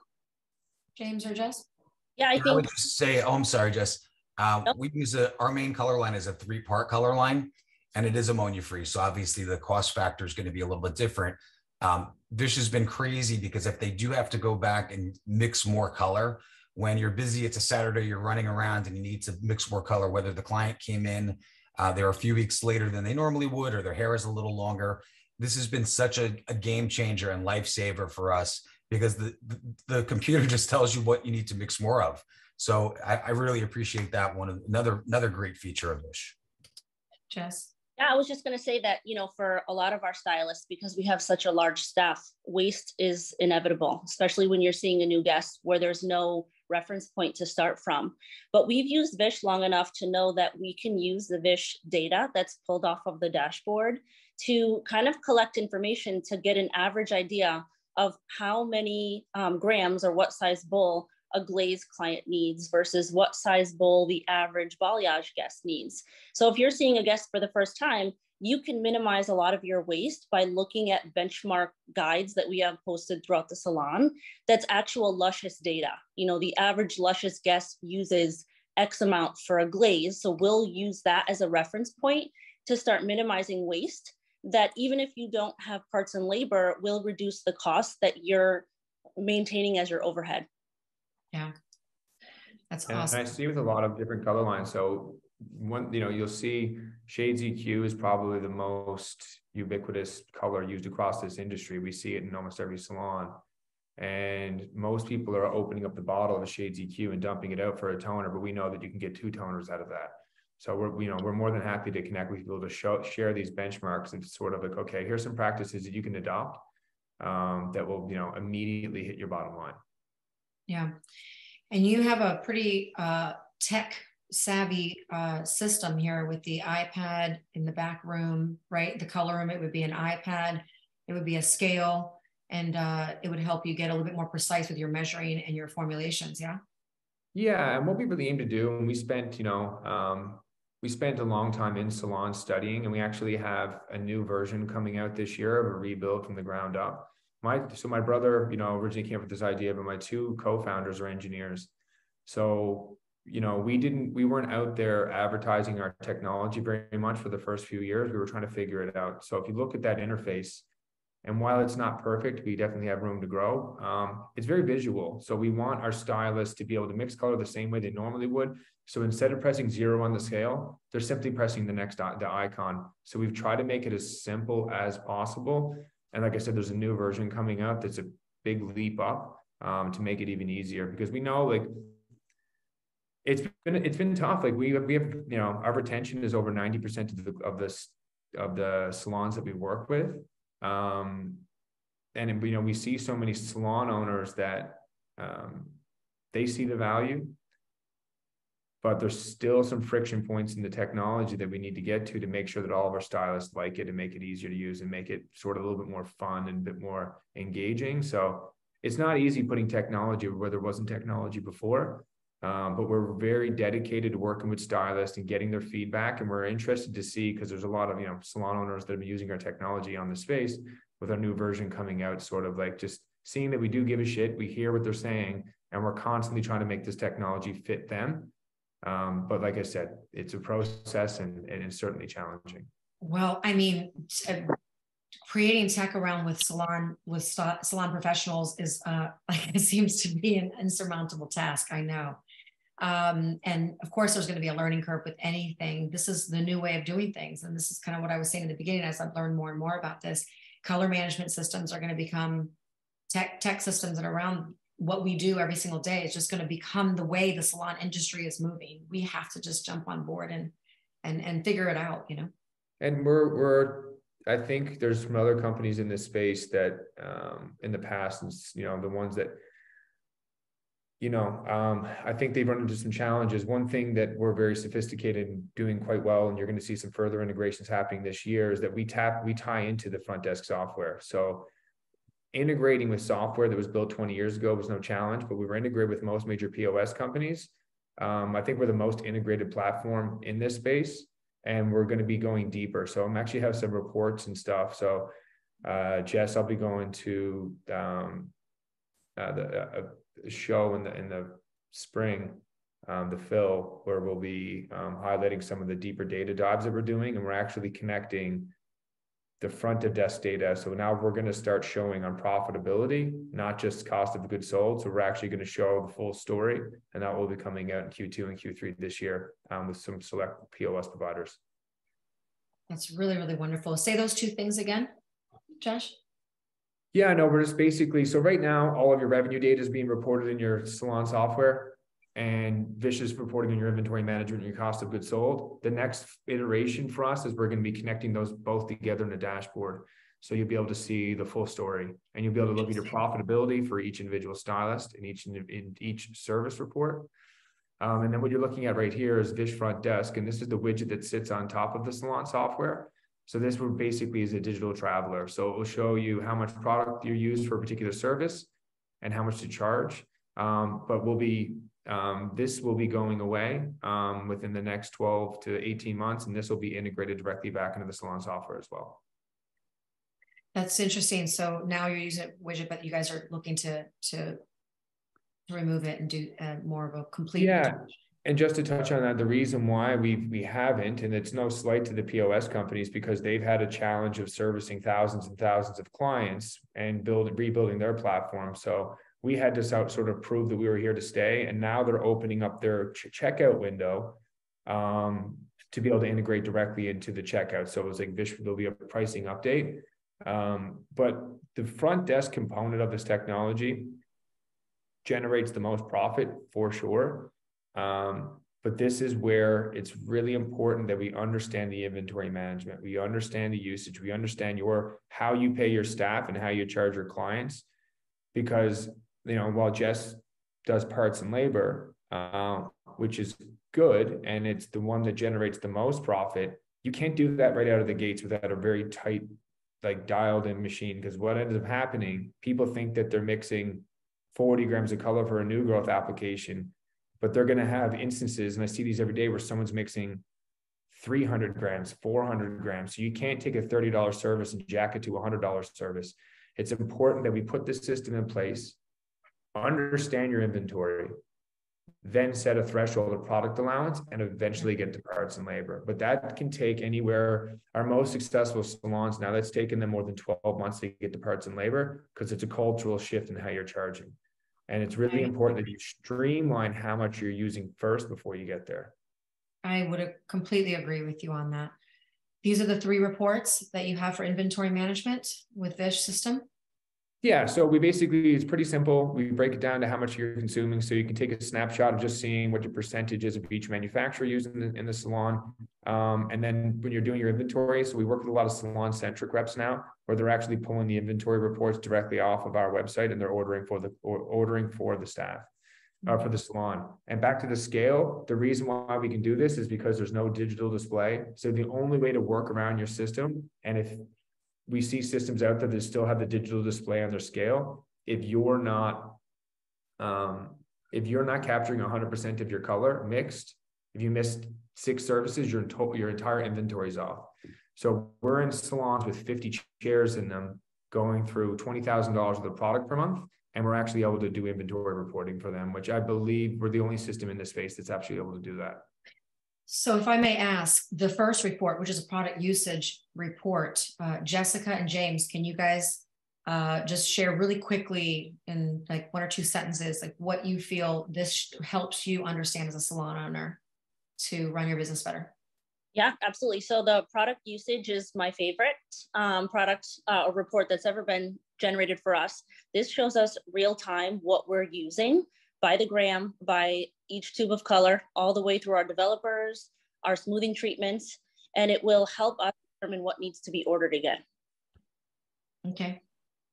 James or Jess? Yeah, I would just say, oh, I'm sorry, Jess. Nope. We use our main color line is a 3-part color line. and it is ammonia free. So obviously the cost factor is going to be a little bit different. Vish has been crazy because if they do have to go back and mix more color, when you're busy, it's a Saturday, you're running around and you need to mix more color, whether the client came in, they're a few weeks later than they normally would, or their hair is a little longer. This has been such a game changer and lifesaver for us because the computer just tells you what you need to mix more of. So I really appreciate that one. Another great feature of Vish. Jess. Yeah, I was just going to say that, you know, for a lot of our stylists, because we have such a large staff, waste is inevitable, especially when you're seeing a new guest where there's no reference point to start from. But we've used Vish long enough to know that we can use the Vish data that's pulled off of the dashboard to kind of collect information to get an average idea of how many grams or what size bowl a glaze client needs versus what size bowl the average balayage guest needs. So if you're seeing a guest for the first time, you can minimize a lot of your waste by looking at benchmark guides that we have posted throughout the salon. That's actual Luscious data. You know, the average Luscious guest uses X amount for a glaze. So we'll use that as a reference point to start minimizing waste that even if you don't have parts and labor, will reduce the cost that you're maintaining as your overhead. Yeah, that's awesome. And I see with a lot of different color lines. So one, you know, you'll see Shades EQ is probably the most ubiquitous color used across this industry. We see it in almost every salon. And most people are opening up the bottle of a Shades EQ and dumping it out for a toner, but we know that you can get two toners out of that. So we're more than happy to connect with people to share these benchmarks and sort of like, okay, here's some practices that you can adopt that will, immediately hit your bottom line. Yeah. And you have a pretty tech savvy system here with the iPad in the back room, right? The color room, it would be an iPad, it would be a scale, and it would help you get a little bit more precise with your measuring and your formulations. Yeah. Yeah. And what we really aim to do, and we spent a long time in salon studying, and we actually have a new version coming out this year of a rebuild from the ground up. So my brother, originally came up with this idea, but my two co-founders are engineers. So, we weren't out there advertising our technology very much for the first few years. We were trying to figure it out. So if you look at that interface, and while it's not perfect, we definitely have room to grow. It's very visual. So we want our stylists to be able to mix color the same way they normally would. So instead of pressing 0 on the scale, they're simply pressing the icon. So we've tried to make it as simple as possible. And like I said, there's a new version coming up that's a big leap up to make it even easier, because we know it's been tough. We have our retention is over 90% of the salons that we work with, and we see so many salon owners that they see the value, but there's still some friction points in the technology that we need to get to make sure that all of our stylists like it and make it easier to use and make it sort of a little bit more fun and a bit more engaging. So it's not easy putting technology where there wasn't technology before, but we're very dedicated to working with stylists and getting their feedback. And we're interested to see, because there's a lot of, salon owners that have been using our technology on the space with our new version coming out, sort of like just seeing that we do give a shit, we hear what they're saying, and we're constantly trying to make this technology fit them. But like I said, it's a process and it's certainly challenging. Well, creating tech around with salon professionals is it seems to be an insurmountable task. I know. And of course there's going to be a learning curve with anything. This is the new way of doing things. And this is kind of what I was saying in the beginning, as I've learned more and more about this. Color management systems are going to become tech systems that are around what we do every single day. Is just going to become the way the salon industry is moving. We have to just jump on board and figure it out, And I think there's some other companies in this space that in the past, the ones that, I think they've run into some challenges. One thing that we're very sophisticated and doing quite well, and you're going to see some further integrations happening this year, is that we tie into the front desk software. So integrating with software that was built 20 years ago was no challenge, but we were integrated with most major POS companies. I think we're the most integrated platform in this space, and we're going to be going deeper. So I'm actually have some reports and stuff. So Jess, I'll be going to a show in the spring the fill, where we'll be highlighting some of the deeper data dives that we're doing, and we're actually connecting the front of desk data. So now we're going to start showing on profitability, not just cost of goods sold. So we're actually going to show the full story, and that will be coming out in Q2 and Q3 this year with some select POS providers. That's really, really wonderful. Say those two things again, Josh. Yeah, no, we're just basically, so right now, all of your revenue data is being reported in your salon software, and Vish is reporting in your inventory management and your cost of goods sold. The next iteration for us is we're going to be connecting those both together in a dashboard. So you'll be able to see the full story, and you'll be able to look at your profitability for each individual stylist and in each service report. And then what you're looking at right here is Vish Front Desk, and this is the widget that sits on top of the salon software. So this one basically is a digital traveler. So it will show you how much product you use for a particular service and how much to charge. But we'll be, this will be going away within the next 12 to 18 months, and this will be integrated directly back into the salon software as well. That's interesting. So now you're using a widget, but you guys are looking to remove it and do more of a complete. Yeah. And just to touch on that, the reason why we haven't, and it's no slight to the POS companies, because they've had a challenge of servicing thousands and thousands of clients and rebuilding their platform. So we had to sort of prove that we were here to stay. And now they're opening up their checkout window to be able to integrate directly into the checkout. So it was like, there'll be a pricing update. But the front desk component of this technology generates the most profit for sure. But this is where it's really important that we understand the inventory management. We understand the usage. We understand how you pay your staff and how you charge your clients, because, you know, while Jess does parts and labor, which is good, and it's the one that generates the most profit, you can't do that right out of the gates without a very tight, like dialed in machine. Because what ends up happening, people think that they're mixing 40 grams of color for a new growth application, but they're going to have instances, and I see these every day, where someone's mixing 300 grams, 400 grams. So you can't take a $30 service and jack it to a $100 service. It's important that we put this system in place, understand your inventory, then set a threshold of product allowance, and eventually get to parts and labor. But that can take anywhere. Our most successful salons now, that's taken them more than 12 months to get to parts and labor, because it's a cultural shift in how you're charging. And it's really important that you streamline how much you're using first before you get there. I would completely agree with you on that. These are the three reports that you have for inventory management with Vish system. Yeah. So we basically, it's pretty simple. We break it down to how much you're consuming. So you can take a snapshot of just seeing what your percentage is of each manufacturer used in the salon. And then when you're doing your inventory, so we work with a lot of salon centric reps now, where they're actually pulling the inventory reports directly off of our website, and they're ordering for the staff for the salon. And back to the scale, the reason why we can do this is because there's no digital display. So the only way to work around your system, and if we see systems out there that still have the digital display on their scale, if you're not capturing 100% of your color mixed, if you missed 6 services, your entire inventory is off. So we're in salons with 50 chairs in them, going through $20,000 worth of product per month, and we're actually able to do inventory reporting for them, which I believe we're the only system in this space that's actually able to do that. So if I may ask, the first report, which is a product usage report, Jessica and James, can you guys just share really quickly in like 1 or 2 sentences, like what you feel this helps you understand as a salon owner to run your business better? Yeah, absolutely. So the product usage is my favorite report that's ever been generated for us. This shows us real time what we're using by the gram, by each tube of color, all the way through our developers, our smoothing treatments, and it will help us determine what needs to be ordered again. Okay.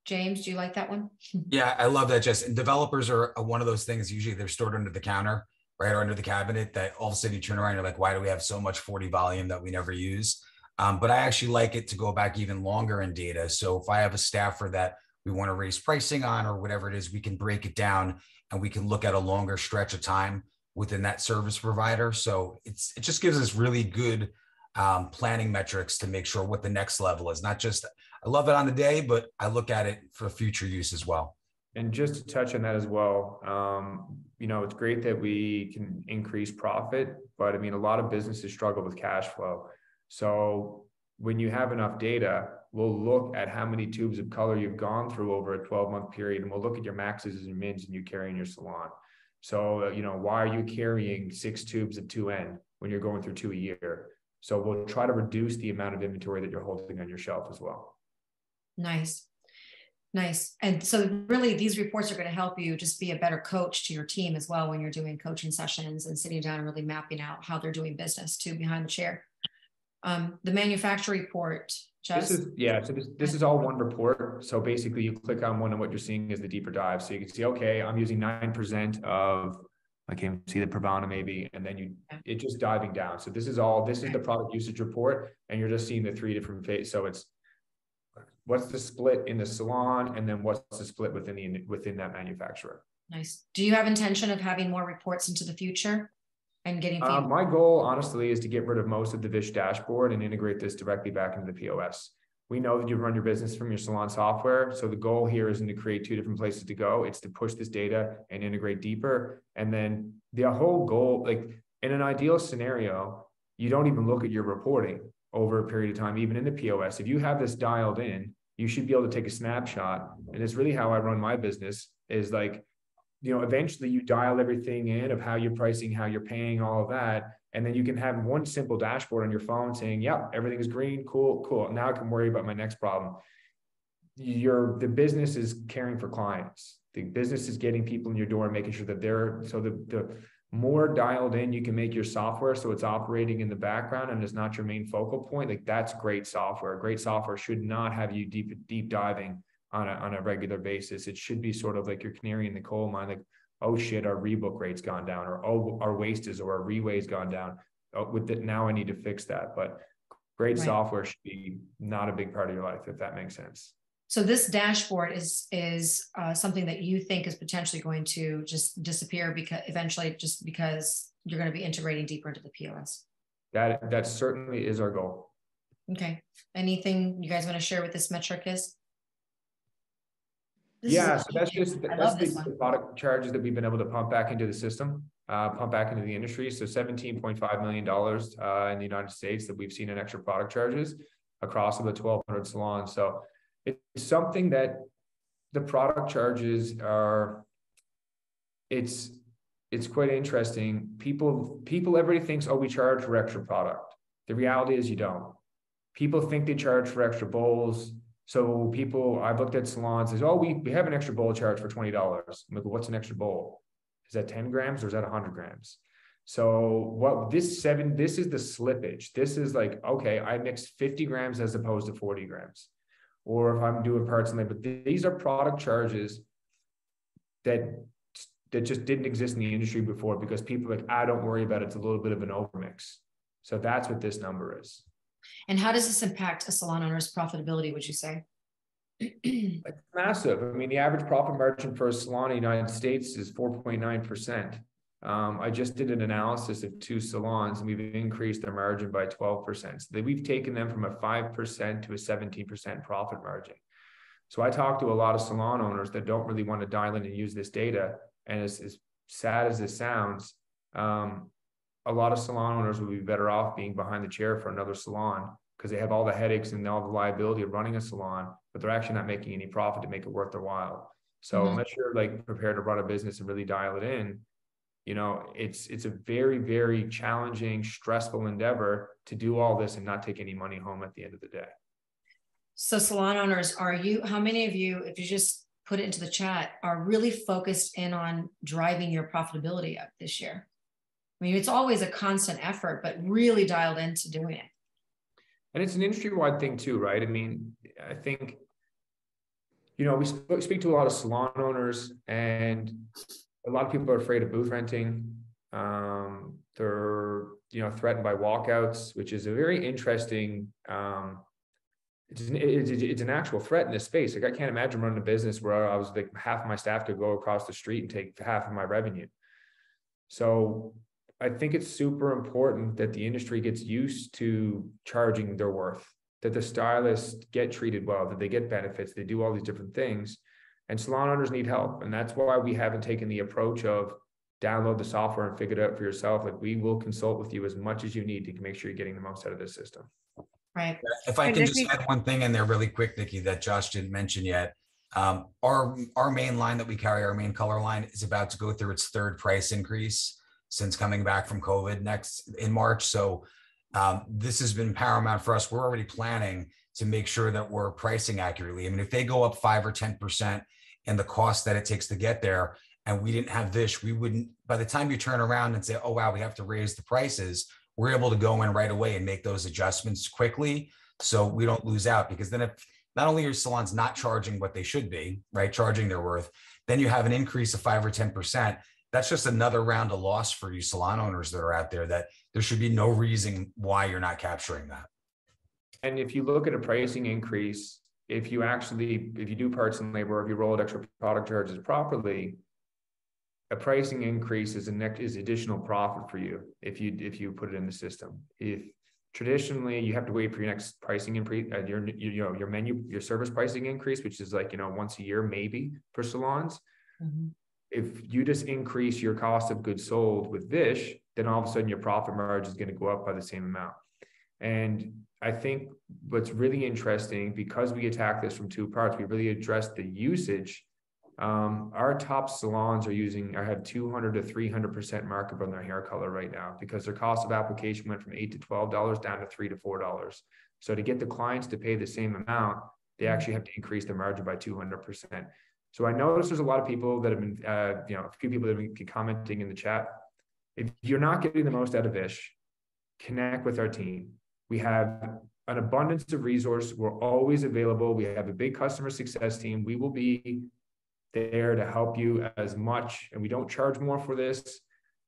James, do you like that one? Yeah, I love that, Jess. And developers are one of those things, usually they're stored under the counter, right, or under the cabinet, that all of a sudden you turn around and you're like, why do we have so much 40 volume that we never use? But I actually like it to go back even longer in data. So if I have a staffer that we want to raise pricing on or whatever it is, we can break it down and we can look at a longer stretch of time within that service provider. So it just gives us really good planning metrics to make sure what the next level is. Not just, I love it on the day, but I look at it for future use as well. And just to touch on that as well, you know, it's great that we can increase profit, but I mean, a lot of businesses struggle with cash flow. So when you have enough data, we'll look at how many tubes of color you've gone through over a 12-month period, and we'll look at your maxes and mins and you carry in your salon. So, you know, why are you carrying 6 tubes of 2N when you're going through 2 a year? So we'll try to reduce the amount of inventory that you're holding on your shelf as well. Nice. Nice. And so really these reports are going to help you just be a better coach to your team as well when you're doing coaching sessions and sitting down and really mapping out how they're doing business too behind the chair. The manufacturer report, Jess? So this is all one report. So basically you click on one and what you're seeing is the deeper dive. So you can see, okay, I'm using 9% of, I can't see the Pravana maybe, and then you, it's just diving down. So this is all, this is the product usage report, and you're just seeing the 3 different phases. So it's, what's the split in the salon, and then what's the split within the within that manufacturer. Nice. Do you have intention of having more reports into the future and getting feedback? My goal, honestly, is to get rid of most of the Vish dashboard and integrate this directly back into the POS. We know that you run your business from your salon software, so the goal here isn't to create 2 different places to go. It's to push this data and integrate deeper. And then the whole goal, like in an ideal scenario, you don't even look at your reporting over a period of time, even in the POS. If you have this dialed in, you should be able to take a snapshot. And it's really how I run my business is like, you know, eventually you dial everything in of how you're pricing, how you're paying, all of that. And then you can have one simple dashboard on your phone saying, yep, everything is green, cool, cool. Now I can worry about my next problem. The business is caring for clients. The business is getting people in your door and making sure that they're, so the more dialed in you can make your software so it's operating in the background and it's not your main focal point, like that's great software. Great software should not have you deep diving on a regular basis. It should be sort of like your canary in the coal mine, like, oh shit, our rebook rate's gone down, or oh, our waste is, or our reway's gone down. Oh, with it, now I need to fix that. But great software should be not a big part of your life, if that makes sense. So this dashboard is something that you think is potentially going to just disappear because eventually, just because you're going to be integrating deeper into the POS. That certainly is our goal. Okay. Anything you guys want to share with this metric is? So that's the product charges that we've been able to pump back into the system, pump back into the industry. So $17.5 million in the United States that we've seen in extra product charges across the 1,200 salons. So it's something that the product charges are, it's quite interesting. People, everybody thinks, oh, we charge for extra product. The reality is you don't. People think they charge for extra bowls. So people, I've looked at salons, says, oh, we have an extra bowl charge for $20. I'm like, what's an extra bowl? Is that 10 grams or is that 100 grams? So this is the slippage. This is like, okay, I mixed 50 grams as opposed to 40 grams. Or if I'm doing parts and labor, these are product charges that just didn't exist in the industry before because people are like, I don't worry about it. It's a little bit of an overmix. So that's what this number is. And how does this impact a salon owner's profitability, would you say? It's massive. I mean, the average profit margin for a salon in the United States is 4.9%. I just did an analysis of 2 salons, and we've increased their margin by 12%. So we've taken them from a 5% to a 17% profit margin. So I talk to a lot of salon owners that don't really want to dial in and use this data. And as sad as this sounds, a lot of salon owners would be better off being behind the chair for another salon because they have all the headaches and all the liability of running a salon, but they're actually not making any profit to make it worth their while. So unless you're like prepared to run a business and really dial it in, you know, it's a very, very challenging, stressful endeavor to do all this and not take any money home at the end of the day. So salon owners, how many of you, if you just put it into the chat, are really focused in on driving your profitability up this year? I mean, it's always a constant effort, but really dialed into doing it. And it's an industry-wide thing too, right? I mean, I think, you know, we speak to a lot of salon owners, and a lot of people are afraid of booth renting. They're, you know, threatened by walkouts, which is a very interesting, it's an actual threat in this space. Like I can't imagine running a business where I was like half of my staff could go across the street and take half of my revenue. So I think it's super important that the industry gets used to charging their worth, that the stylists get treated well, that they get benefits, they do all these different things. And salon owners need help. And that's why we haven't taken the approach of download the software and figure it out for yourself. Like, we will consult with you as much as you need to make sure you're getting the most out of this system. Right. If I can just add one thing in there really quick, Nikki, that Josh didn't mention yet. Our main line that we carry, our main color line, is about to go through its third price increase since coming back from COVID in March. So this has been paramount for us. We're already planning to make sure that we're pricing accurately. I mean, if they go up 5 or 10% and the cost that it takes to get there, and we didn't have Vish, we wouldn't, by the time you turn around and say, oh, wow, we have to raise the prices, we're able to go in right away and make those adjustments quickly so we don't lose out. Because then if not only are salons not charging what they should be, right, charging their worth, then you have an increase of 5 or 10%. That's just another round of loss for you salon owners that are out there, that there should be no reason why you're not capturing that. And if you look at a pricing increase, if you do parts and labor, if you roll out extra product charges properly, a pricing increase is additional profit for you if you put it in the system. If traditionally you have to wait for your next pricing increase, your service pricing increase, which is like, once a year maybe for salons. Mm-hmm. If you just increase your cost of goods sold with Vish, then all of a sudden your profit margin is going to go up by the same amount. And I think what's really interesting, because we attack this from two parts, we really address the usage. Our top salons have 200 to 300% markup on their hair color right now, because their cost of application went from $8 to $12 down to $3 to $4. So to get the clients to pay the same amount, they actually have to increase their margin by 200%. So I noticed there's a lot of people that have been, a few people that have been commenting in the chat. If you're not getting the most out of Vish, connect with our team. We have an abundance of resources. We're always available. We have a big customer success team. We will be there to help you as much, and we don't charge more for this.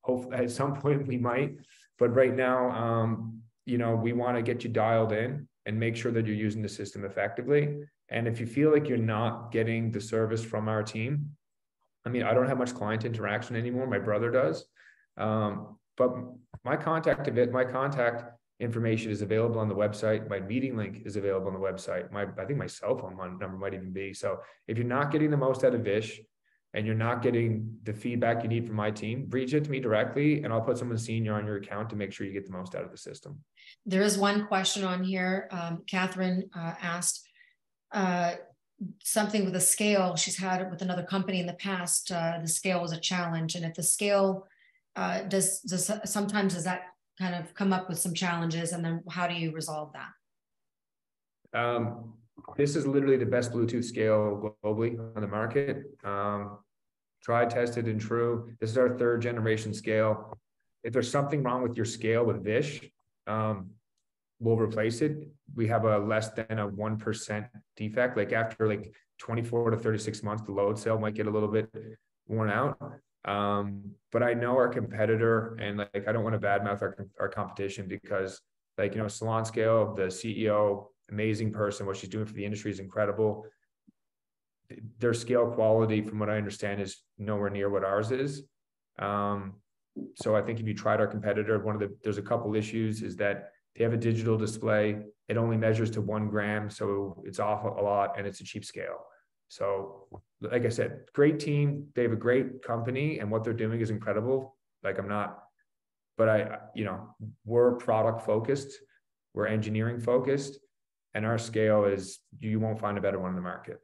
Hopefully at some point we might, but right now, we want to get you dialed in and make sure that you're using the system effectively. And if you feel like you're not getting the service from our team, I mean, I don't have much client interaction anymore. My brother does, but my contact information is available on the website. My meeting link is available on the website. I think my cell phone number might even be. So if you're not getting the most out of Vish and you're not getting the feedback you need from my team, reach out to me directly and I'll put someone senior on your account to make sure you get the most out of the system. There is one question on here. Catherine asked something with a scale. She's had it with another company in the past. The scale was a challenge. And if the scale does that kind of come up with some challenges, and then how do you resolve that? This is literally the best Bluetooth scale globally on the market. Tried, tested, and true. This is our third generation scale. If there's something wrong with your scale with Vish, we'll replace it. We have a less than a 1% defect. Like after 24 to 36 months, the load cell might get a little bit worn out. But I know our competitor, and I don't want to badmouth our competition, because Salon Scale, the CEO, amazing person, what she's doing for the industry is incredible. Their scale quality, from what I understand, is nowhere near what ours is. So I think if you tried our competitor, there's a couple issues is that they have a digital display. It only measures to 1 gram. So it's off a lot, and it's a cheap scale. So like I said, great team. They have a great company, and what they're doing is incredible. We're product focused, we're engineering focused, and our scale is, you won't find a better one in the market.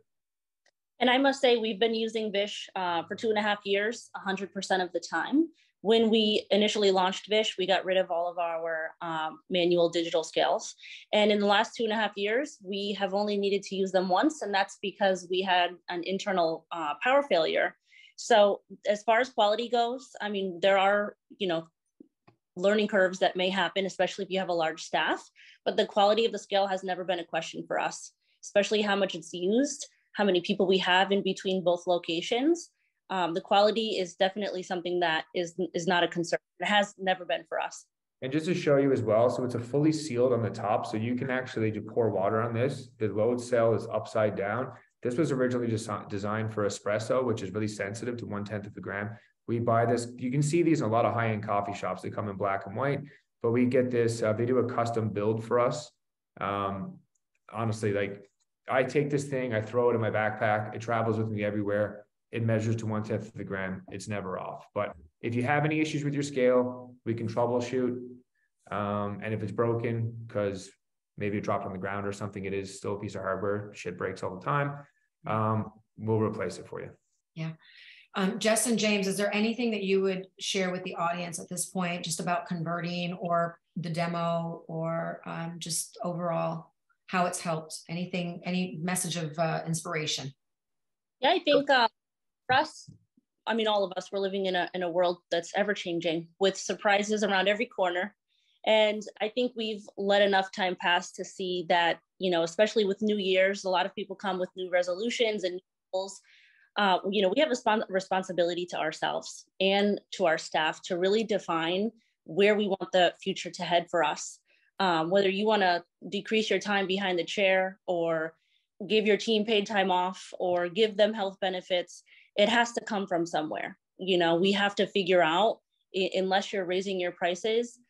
And I must say, we've been using Vish for 2.5 years, 100% of the time. When we initially launched Vish, we got rid of all of our manual digital scales. And in the last 2.5 years, we have only needed to use them once, and that's because we had an internal power failure. So as far as quality goes, I mean, there are, learning curves that may happen, especially if you have a large staff, but the quality of the scale has never been a question for us, especially how much it's used, how many people we have in between both locations. The quality is definitely something that is not a concern. It has never been for us. And just to show you as well, so it's a fully sealed on the top. So you can actually pour water on this. The load cell is upside down. This was originally just designed for espresso, which is really sensitive to 1/10 of a gram. We buy this. You can see these in a lot of high-end coffee shops. They come in black and white, but we get this. They do a custom build for us. Honestly, I take this thing, I throw it in my backpack. It travels with me everywhere. It measures to 1/10 of the gram. It's never off. But if you have any issues with your scale, we can troubleshoot. And if it's broken, because maybe it dropped on the ground or something, it is still a piece of hardware. Shit breaks all the time. We'll replace it for you. Yeah. Jess and James, is there anything that you would share with the audience at this point, just about converting or the demo or just overall how it's helped? Anything, any message of inspiration? Yeah, I think for us, I mean, all of us, we're living in a world that's ever changing with surprises around every corner. And I think we've let enough time pass to see that, you know, especially with New Year's, a lot of people come with new resolutions and new goals. You know, we have a responsibility to ourselves and to our staff to really define where we want the future to head for us. Whether you want to decrease your time behind the chair or give your team paid time off or give them health benefits, it has to come from somewhere. You know, we have to figure out, unless you're raising your prices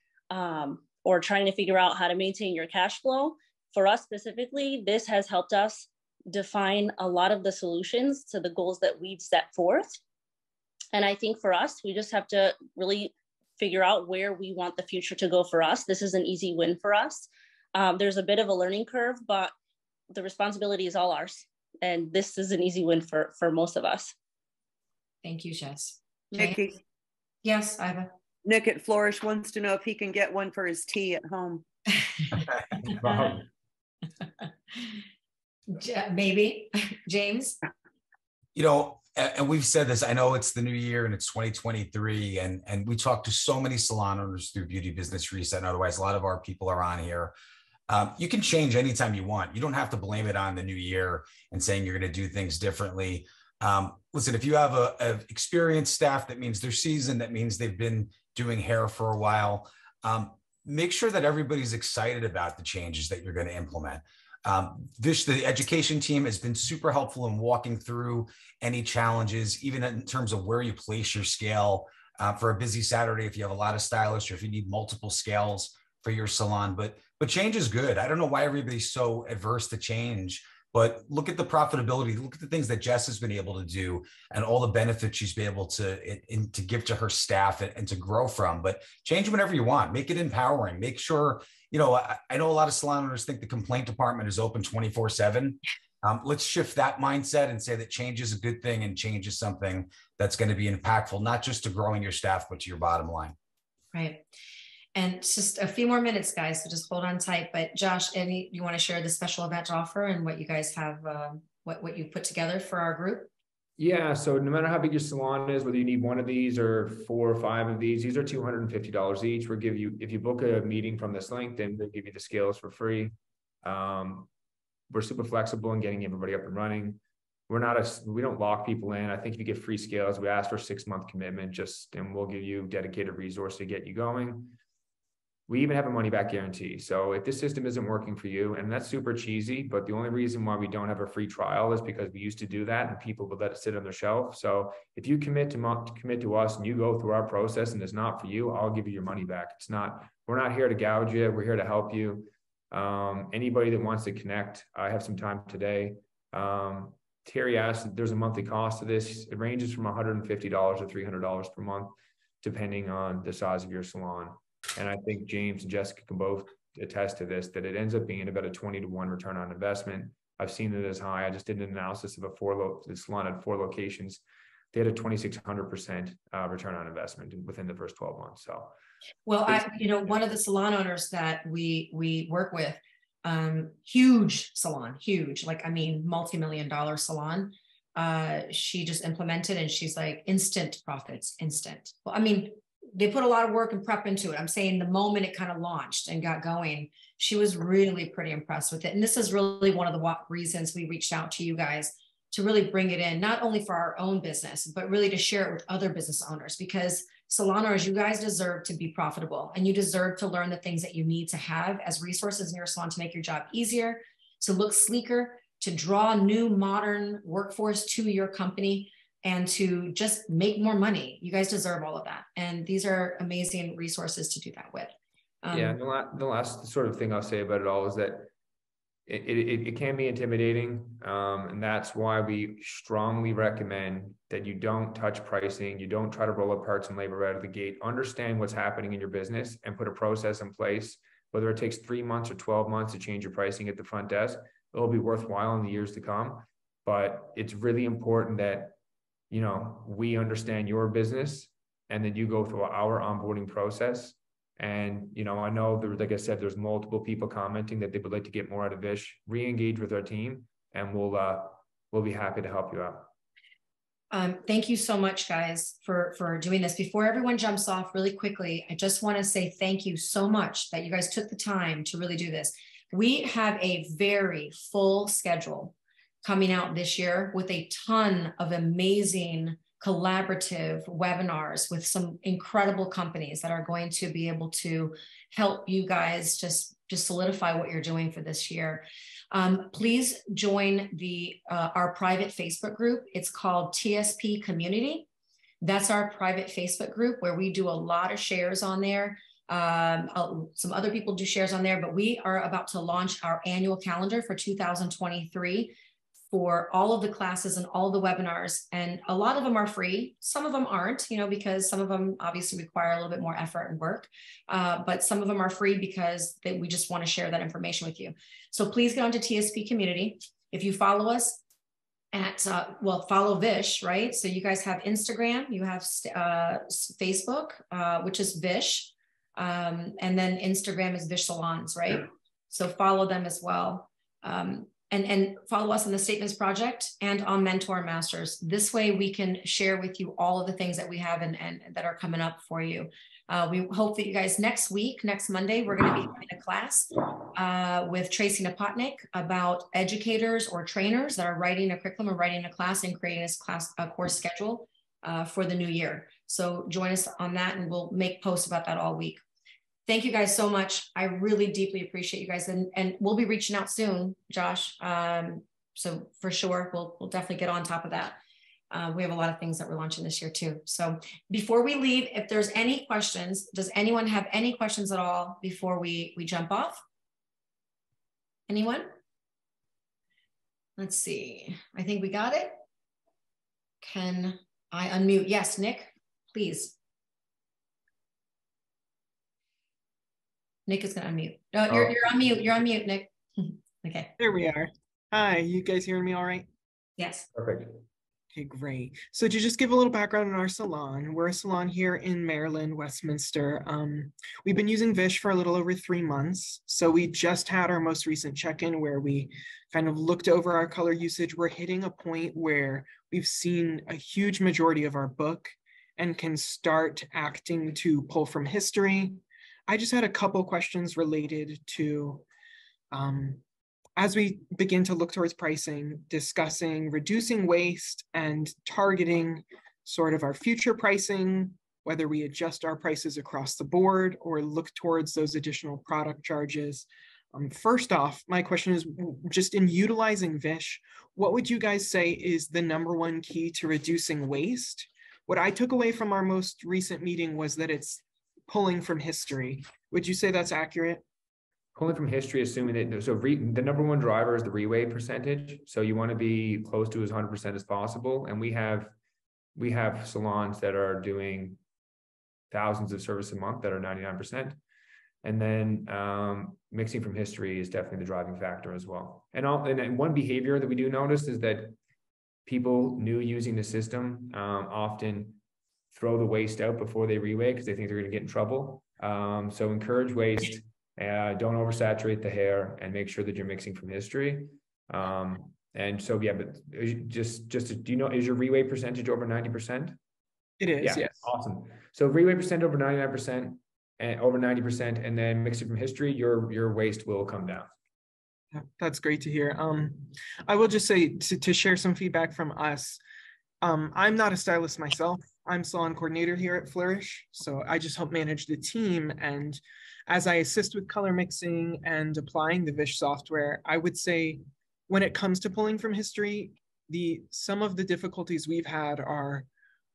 or trying to figure out how to maintain your cash flow. For us specifically, this has helped us define a lot of the solutions to the goals that we've set forth. And I think for us, we just have to really figure out where we want the future to go for us. This is an easy win for us. There's a bit of a learning curve, but the responsibility is all ours. And this is an easy win for most of us. Thank you, Jess. Nikki. Yes, Iva. Nick at Flourish wants to know if he can get one for his tea at home. Maybe. James? You know, and we've said this, I know it's the new year and it's 2023, and we talked to so many salon owners through Beauty Business Reset and otherwise. A lot of our people are on here. You can change anytime you want. You don't have to blame it on the new year and saying you're going to do things differently. Listen, if you have a experienced staff, that means they're seasoned, that means they've been doing hair for a while. Make sure that everybody's excited about the changes that you're going to implement. Vish, the education team, has been super helpful in walking through any challenges, even in terms of where you place your scale for a busy Saturday, if you have a lot of stylists or if you need multiple scales for your salon. But change is good. I don't know why everybody's so adverse to change, but look at the profitability, look at the things that Jess has been able to do and all the benefits she's been able to give to her staff and to grow from. But change whenever you want, make it empowering, make sure, you know, I know a lot of salon owners think the complaint department is open 24/7. Let's shift that mindset and say that change is a good thing and change is something that's going to be impactful, not just to growing your staff, but to your bottom line. Right. And just a few more minutes, guys, so just hold on tight. But Josh, you want to share the special event offer and what you guys have, what you put together for our group? Yeah, so no matter how big your salon is, whether you need one of these or 4 or 5 of these are $250 each. We'll give you, if you book a meeting from this link, then they'll give you the scales for free. We're super flexible in getting everybody up and running. We don't lock people in. I think if you get free scales, we ask for a 6-month commitment, and we'll give you dedicated resource to get you going. We even have a money back guarantee. So if this system isn't working for you, and that's super cheesy, but the only reason why we don't have a free trial is because we used to do that and people would let it sit on their shelf. So if you commit to us and you go through our process and it's not for you, I'll give you your money back. We're not here to gouge you. We're here to help you. Anybody that wants to connect, I have some time today. Terry asked, there's a monthly cost to this. It ranges from $150 to $300 per month, depending on the size of your salon. And I think James and Jessica can both attest to this, that it ends up being about a 20-to-1 return on investment. I've seen it as high. I just did an analysis of the salon at 4 locations. They had a 2,600% return on investment within the first 12 months. So, well, you know, one of the salon owners that we work with, huge salon, huge, like, I mean, multi-million-dollar salon. She just implemented, and she's like, instant profits, instant. Well, I mean, they put a lot of work and prep into it. I'm saying the moment it kind of launched and got going, she was really pretty impressed with it. And this is really one of the reasons we reached out to you guys to really bring it in, not only for our own business, but really to share it with other business owners, because salon owners, you guys deserve to be profitable and you deserve to learn the things that you need to have as resources in your salon to make your job easier, to look sleeker, to draw new modern workforce to your company, and to just make more money. You guys deserve all of that. And these are amazing resources to do that with. Yeah, and the last sort of thing I'll say about it all is that it can be intimidating. And that's why we strongly recommend that you don't touch pricing. You don't try to roll up parts and labor out of the gate. Understand what's happening in your business and put a process in place. Whether it takes 3 months or 12 months to change your pricing at the front desk, it'll be worthwhile in the years to come. But it's really important that, you know, we understand your business and that you go through our onboarding process. And, you know, I know there, like I said, there's multiple people commenting that they would like to get more out of Vish. Re-engage with our team, and we'll be happy to help you out. Thank you so much, guys, for doing this. Before everyone jumps off really quickly, I just want to say thank you so much that you guys took the time to really do this. We have a very full schedule coming out this year with a ton of amazing collaborative webinars with some incredible companies that are going to be able to help you guys just solidify what you're doing for this year. Please join the our private Facebook group. It's called TSP Community. That's our private Facebook group where we do a lot of shares on there. Some other people do shares on there, but we are about to launch our annual calendar for 2023 for all of the classes and all the webinars. And a lot of them are free. Some of them aren't, you know, because some of them obviously require a little bit more effort and work, but some of them are free because we just want to share that information with you. So please get onto TSP Community. If you follow us at, well, follow Vish, right? So you guys have Instagram, you have Facebook, which is Vish. And then Instagram is Vish Salons, right? Yeah. So follow them as well. And follow us on the Statements Project and on Mentor Masters. This way we can share with you all of the things that we have and that are coming up for you. We hope that you guys next week, next Monday, we're going to be having a class with Tracy Napotnik about educators or trainers that are writing a curriculum or writing a class and creating this class course schedule for the new year. So join us on that, and we'll make posts about that all week. Thank you guys so much. I really deeply appreciate you guys. And we'll be reaching out soon, Josh. So for sure, we'll definitely get on top of that. We have a lot of things that we're launching this year too. So before we leave, if there's any questions, does anyone have any questions at all before we jump off? Anyone? Let's see. I think we got it. Can I unmute? Yes, Nick, please. Nick is going to unmute. No, oh. You're on mute. You're on mute, Nick. Okay. There we are. Hi, you guys hearing me all right? Yes. Perfect. Okay, great. So to just give a little background on our salon, we're a salon here in Maryland, Westminster. We've been using Vish for a little over 3 months. So we just had our most recent check-in where we kind of looked over our color usage. We're hitting a point where we've seen a huge majority of our book and can start acting to pull from history. I just had a couple questions related to, as we begin to look towards pricing, discussing reducing waste and targeting sort of our future pricing, whether we adjust our prices across the board or look towards those additional product charges. First off, my question is just in utilizing Vish, what would you guys say is the #1 key to reducing waste? What I took away from our most recent meeting was that it's pulling from history. Would you say that's accurate? Pulling from history, assuming that, so the #1 driver is the reweigh percentage. So you want to be close to as 100% as possible. And we have salons that are doing thousands of services a month that are 99%. And then mixing from history is definitely the driving factor as well. And one behavior that we do notice is that people new using the system often throw the waste out before they reweigh because they think they're going to get in trouble. So encourage waste, don't oversaturate the hair, and make sure that you're mixing from history. And so, yeah, but just do you know, is your reweigh percentage over 90%? It is, yeah. Yes. Awesome. So reweigh percent over 99% and over 90%, and then mix it from history, your waste will come down. That's great to hear. I will just say to share some feedback from us. I'm not a stylist myself. I'm salon coordinator here at Flourish, so I just help manage the team. And as I assist with color mixing and applying the Vish software, I would say when it comes to pulling from history, some of the difficulties we've had are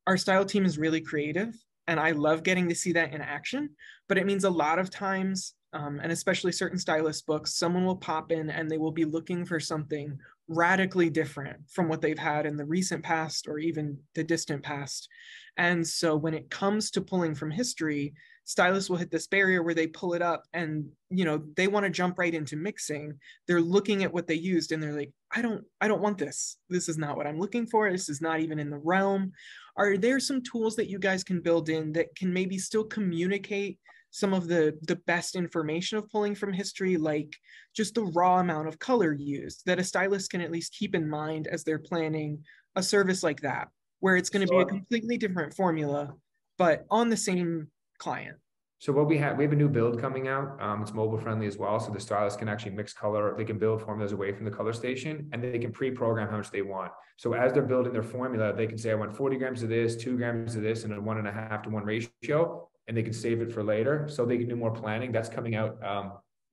our style team is really creative, and I love getting to see that in action, but it means a lot of times and especially certain stylist books, someone will pop in and they will be looking for something radically different from what they've had in the recent past or even the distant past. And so when it comes to pulling from history, stylists will hit this barrier where they pull it up and, you know, they want to jump right into mixing. They're looking at what they used and they're like, I don't want this. This is not what I'm looking for. This is not even in the realm. Are there some tools that you guys can build in that can maybe still communicate some of the best information of pulling from history, like just the raw amount of color used that a stylist can at least keep in mind as they're planning a service like that, where it's going to be a completely different formula, but on the same client? So what we have a new build coming out. It's mobile friendly as well. So the stylist can actually mix color. They can build formulas away from the color station, and they can pre-program how much they want. So as they're building their formula, they can say, I want 40 grams of this, 2 grams of this, and a 1.5 to 1 ratio, and they can save it for later. So they can do more planning. That's coming out.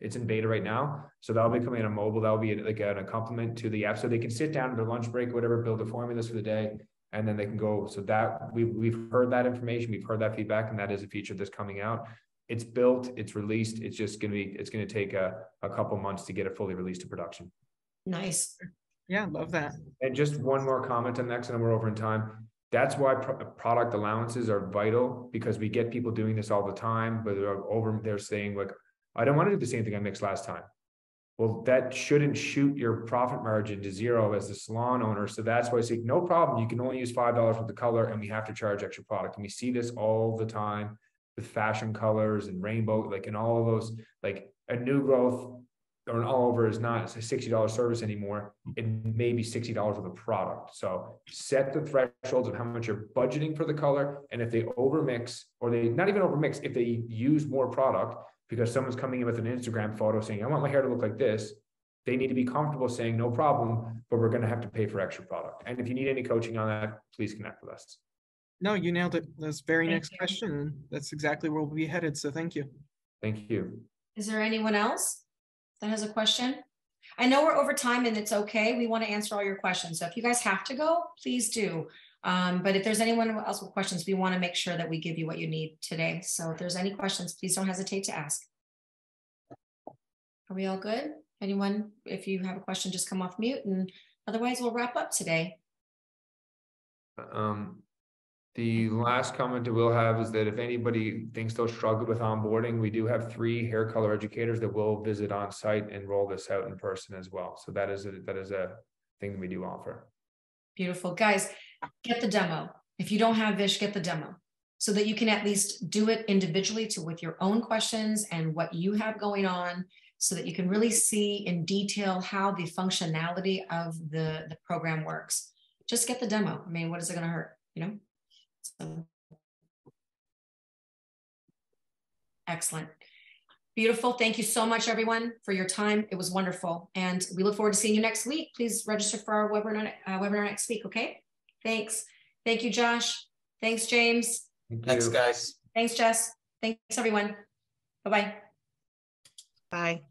It's in beta right now. So that'll be coming on a mobile. That'll be like a complement to the app. So they can sit down at their lunch break, whatever, build the formulas for the day, and then they can go. So that we've heard that information, we've heard that feedback, and that is a feature that's coming out. It's built, it's released. It's just going to be, it's going to take a couple months to get it fully released to production. Nice. Yeah, love that. And just one more comment on that, and we're over in time. That's why product allowances are vital, because we get people doing this all the time, but they're saying, like, I don't want to do the same thing I mixed last time. Well, that shouldn't shoot your profit margin to zero as the salon owner. So that's why I say, no problem. You can only use $5 for the color, and we have to charge extra product. And we see this all the time with fashion colors and rainbow, like, and all of those, like a new growth or an all over is not a $60 service anymore. It may be $60 for the product. So set the thresholds of how much you're budgeting for the color. And if they overmix, or they not even overmix, if they use more product, because someone's coming in with an Instagram photo saying, I want my hair to look like this, they need to be comfortable saying, no problem, but we're going to have to pay for extra product. And if you need any coaching on that, please connect with us. No, you nailed it. That's very next question. That's exactly where we'll be headed. So thank you. Thank you. Is there anyone else that has a question? I know we're over time, and it's okay. We want to answer all your questions. So if you guys have to go, please do. But if there's anyone else with questions, we want to make sure that we give you what you need today. So if there's any questions, please don't hesitate to ask. Are we all good? Anyone, if you have a question, just come off mute, and otherwise we'll wrap up today. The last comment that we'll have is that if anybody thinks they'll struggle with onboarding, we do have 3 hair color educators that will visit on site and roll this out in person as well. So that is a thing that we do offer. Beautiful. Guys, get the demo. If you don't have Vish, get the demo so that you can at least do it individually with your own questions and what you have going on, so that you can really see in detail how the functionality of the program works. Just get the demo. I mean, what is it going to hurt? You know? So. Excellent. Beautiful. Thank you so much, everyone, for your time. It was wonderful. And we look forward to seeing you next week. Please register for our webinar next week, okay? Thanks. Thank you, Josh. Thanks, James. Thanks, guys. Thanks, Jess. Thanks, everyone. Bye-bye. Bye.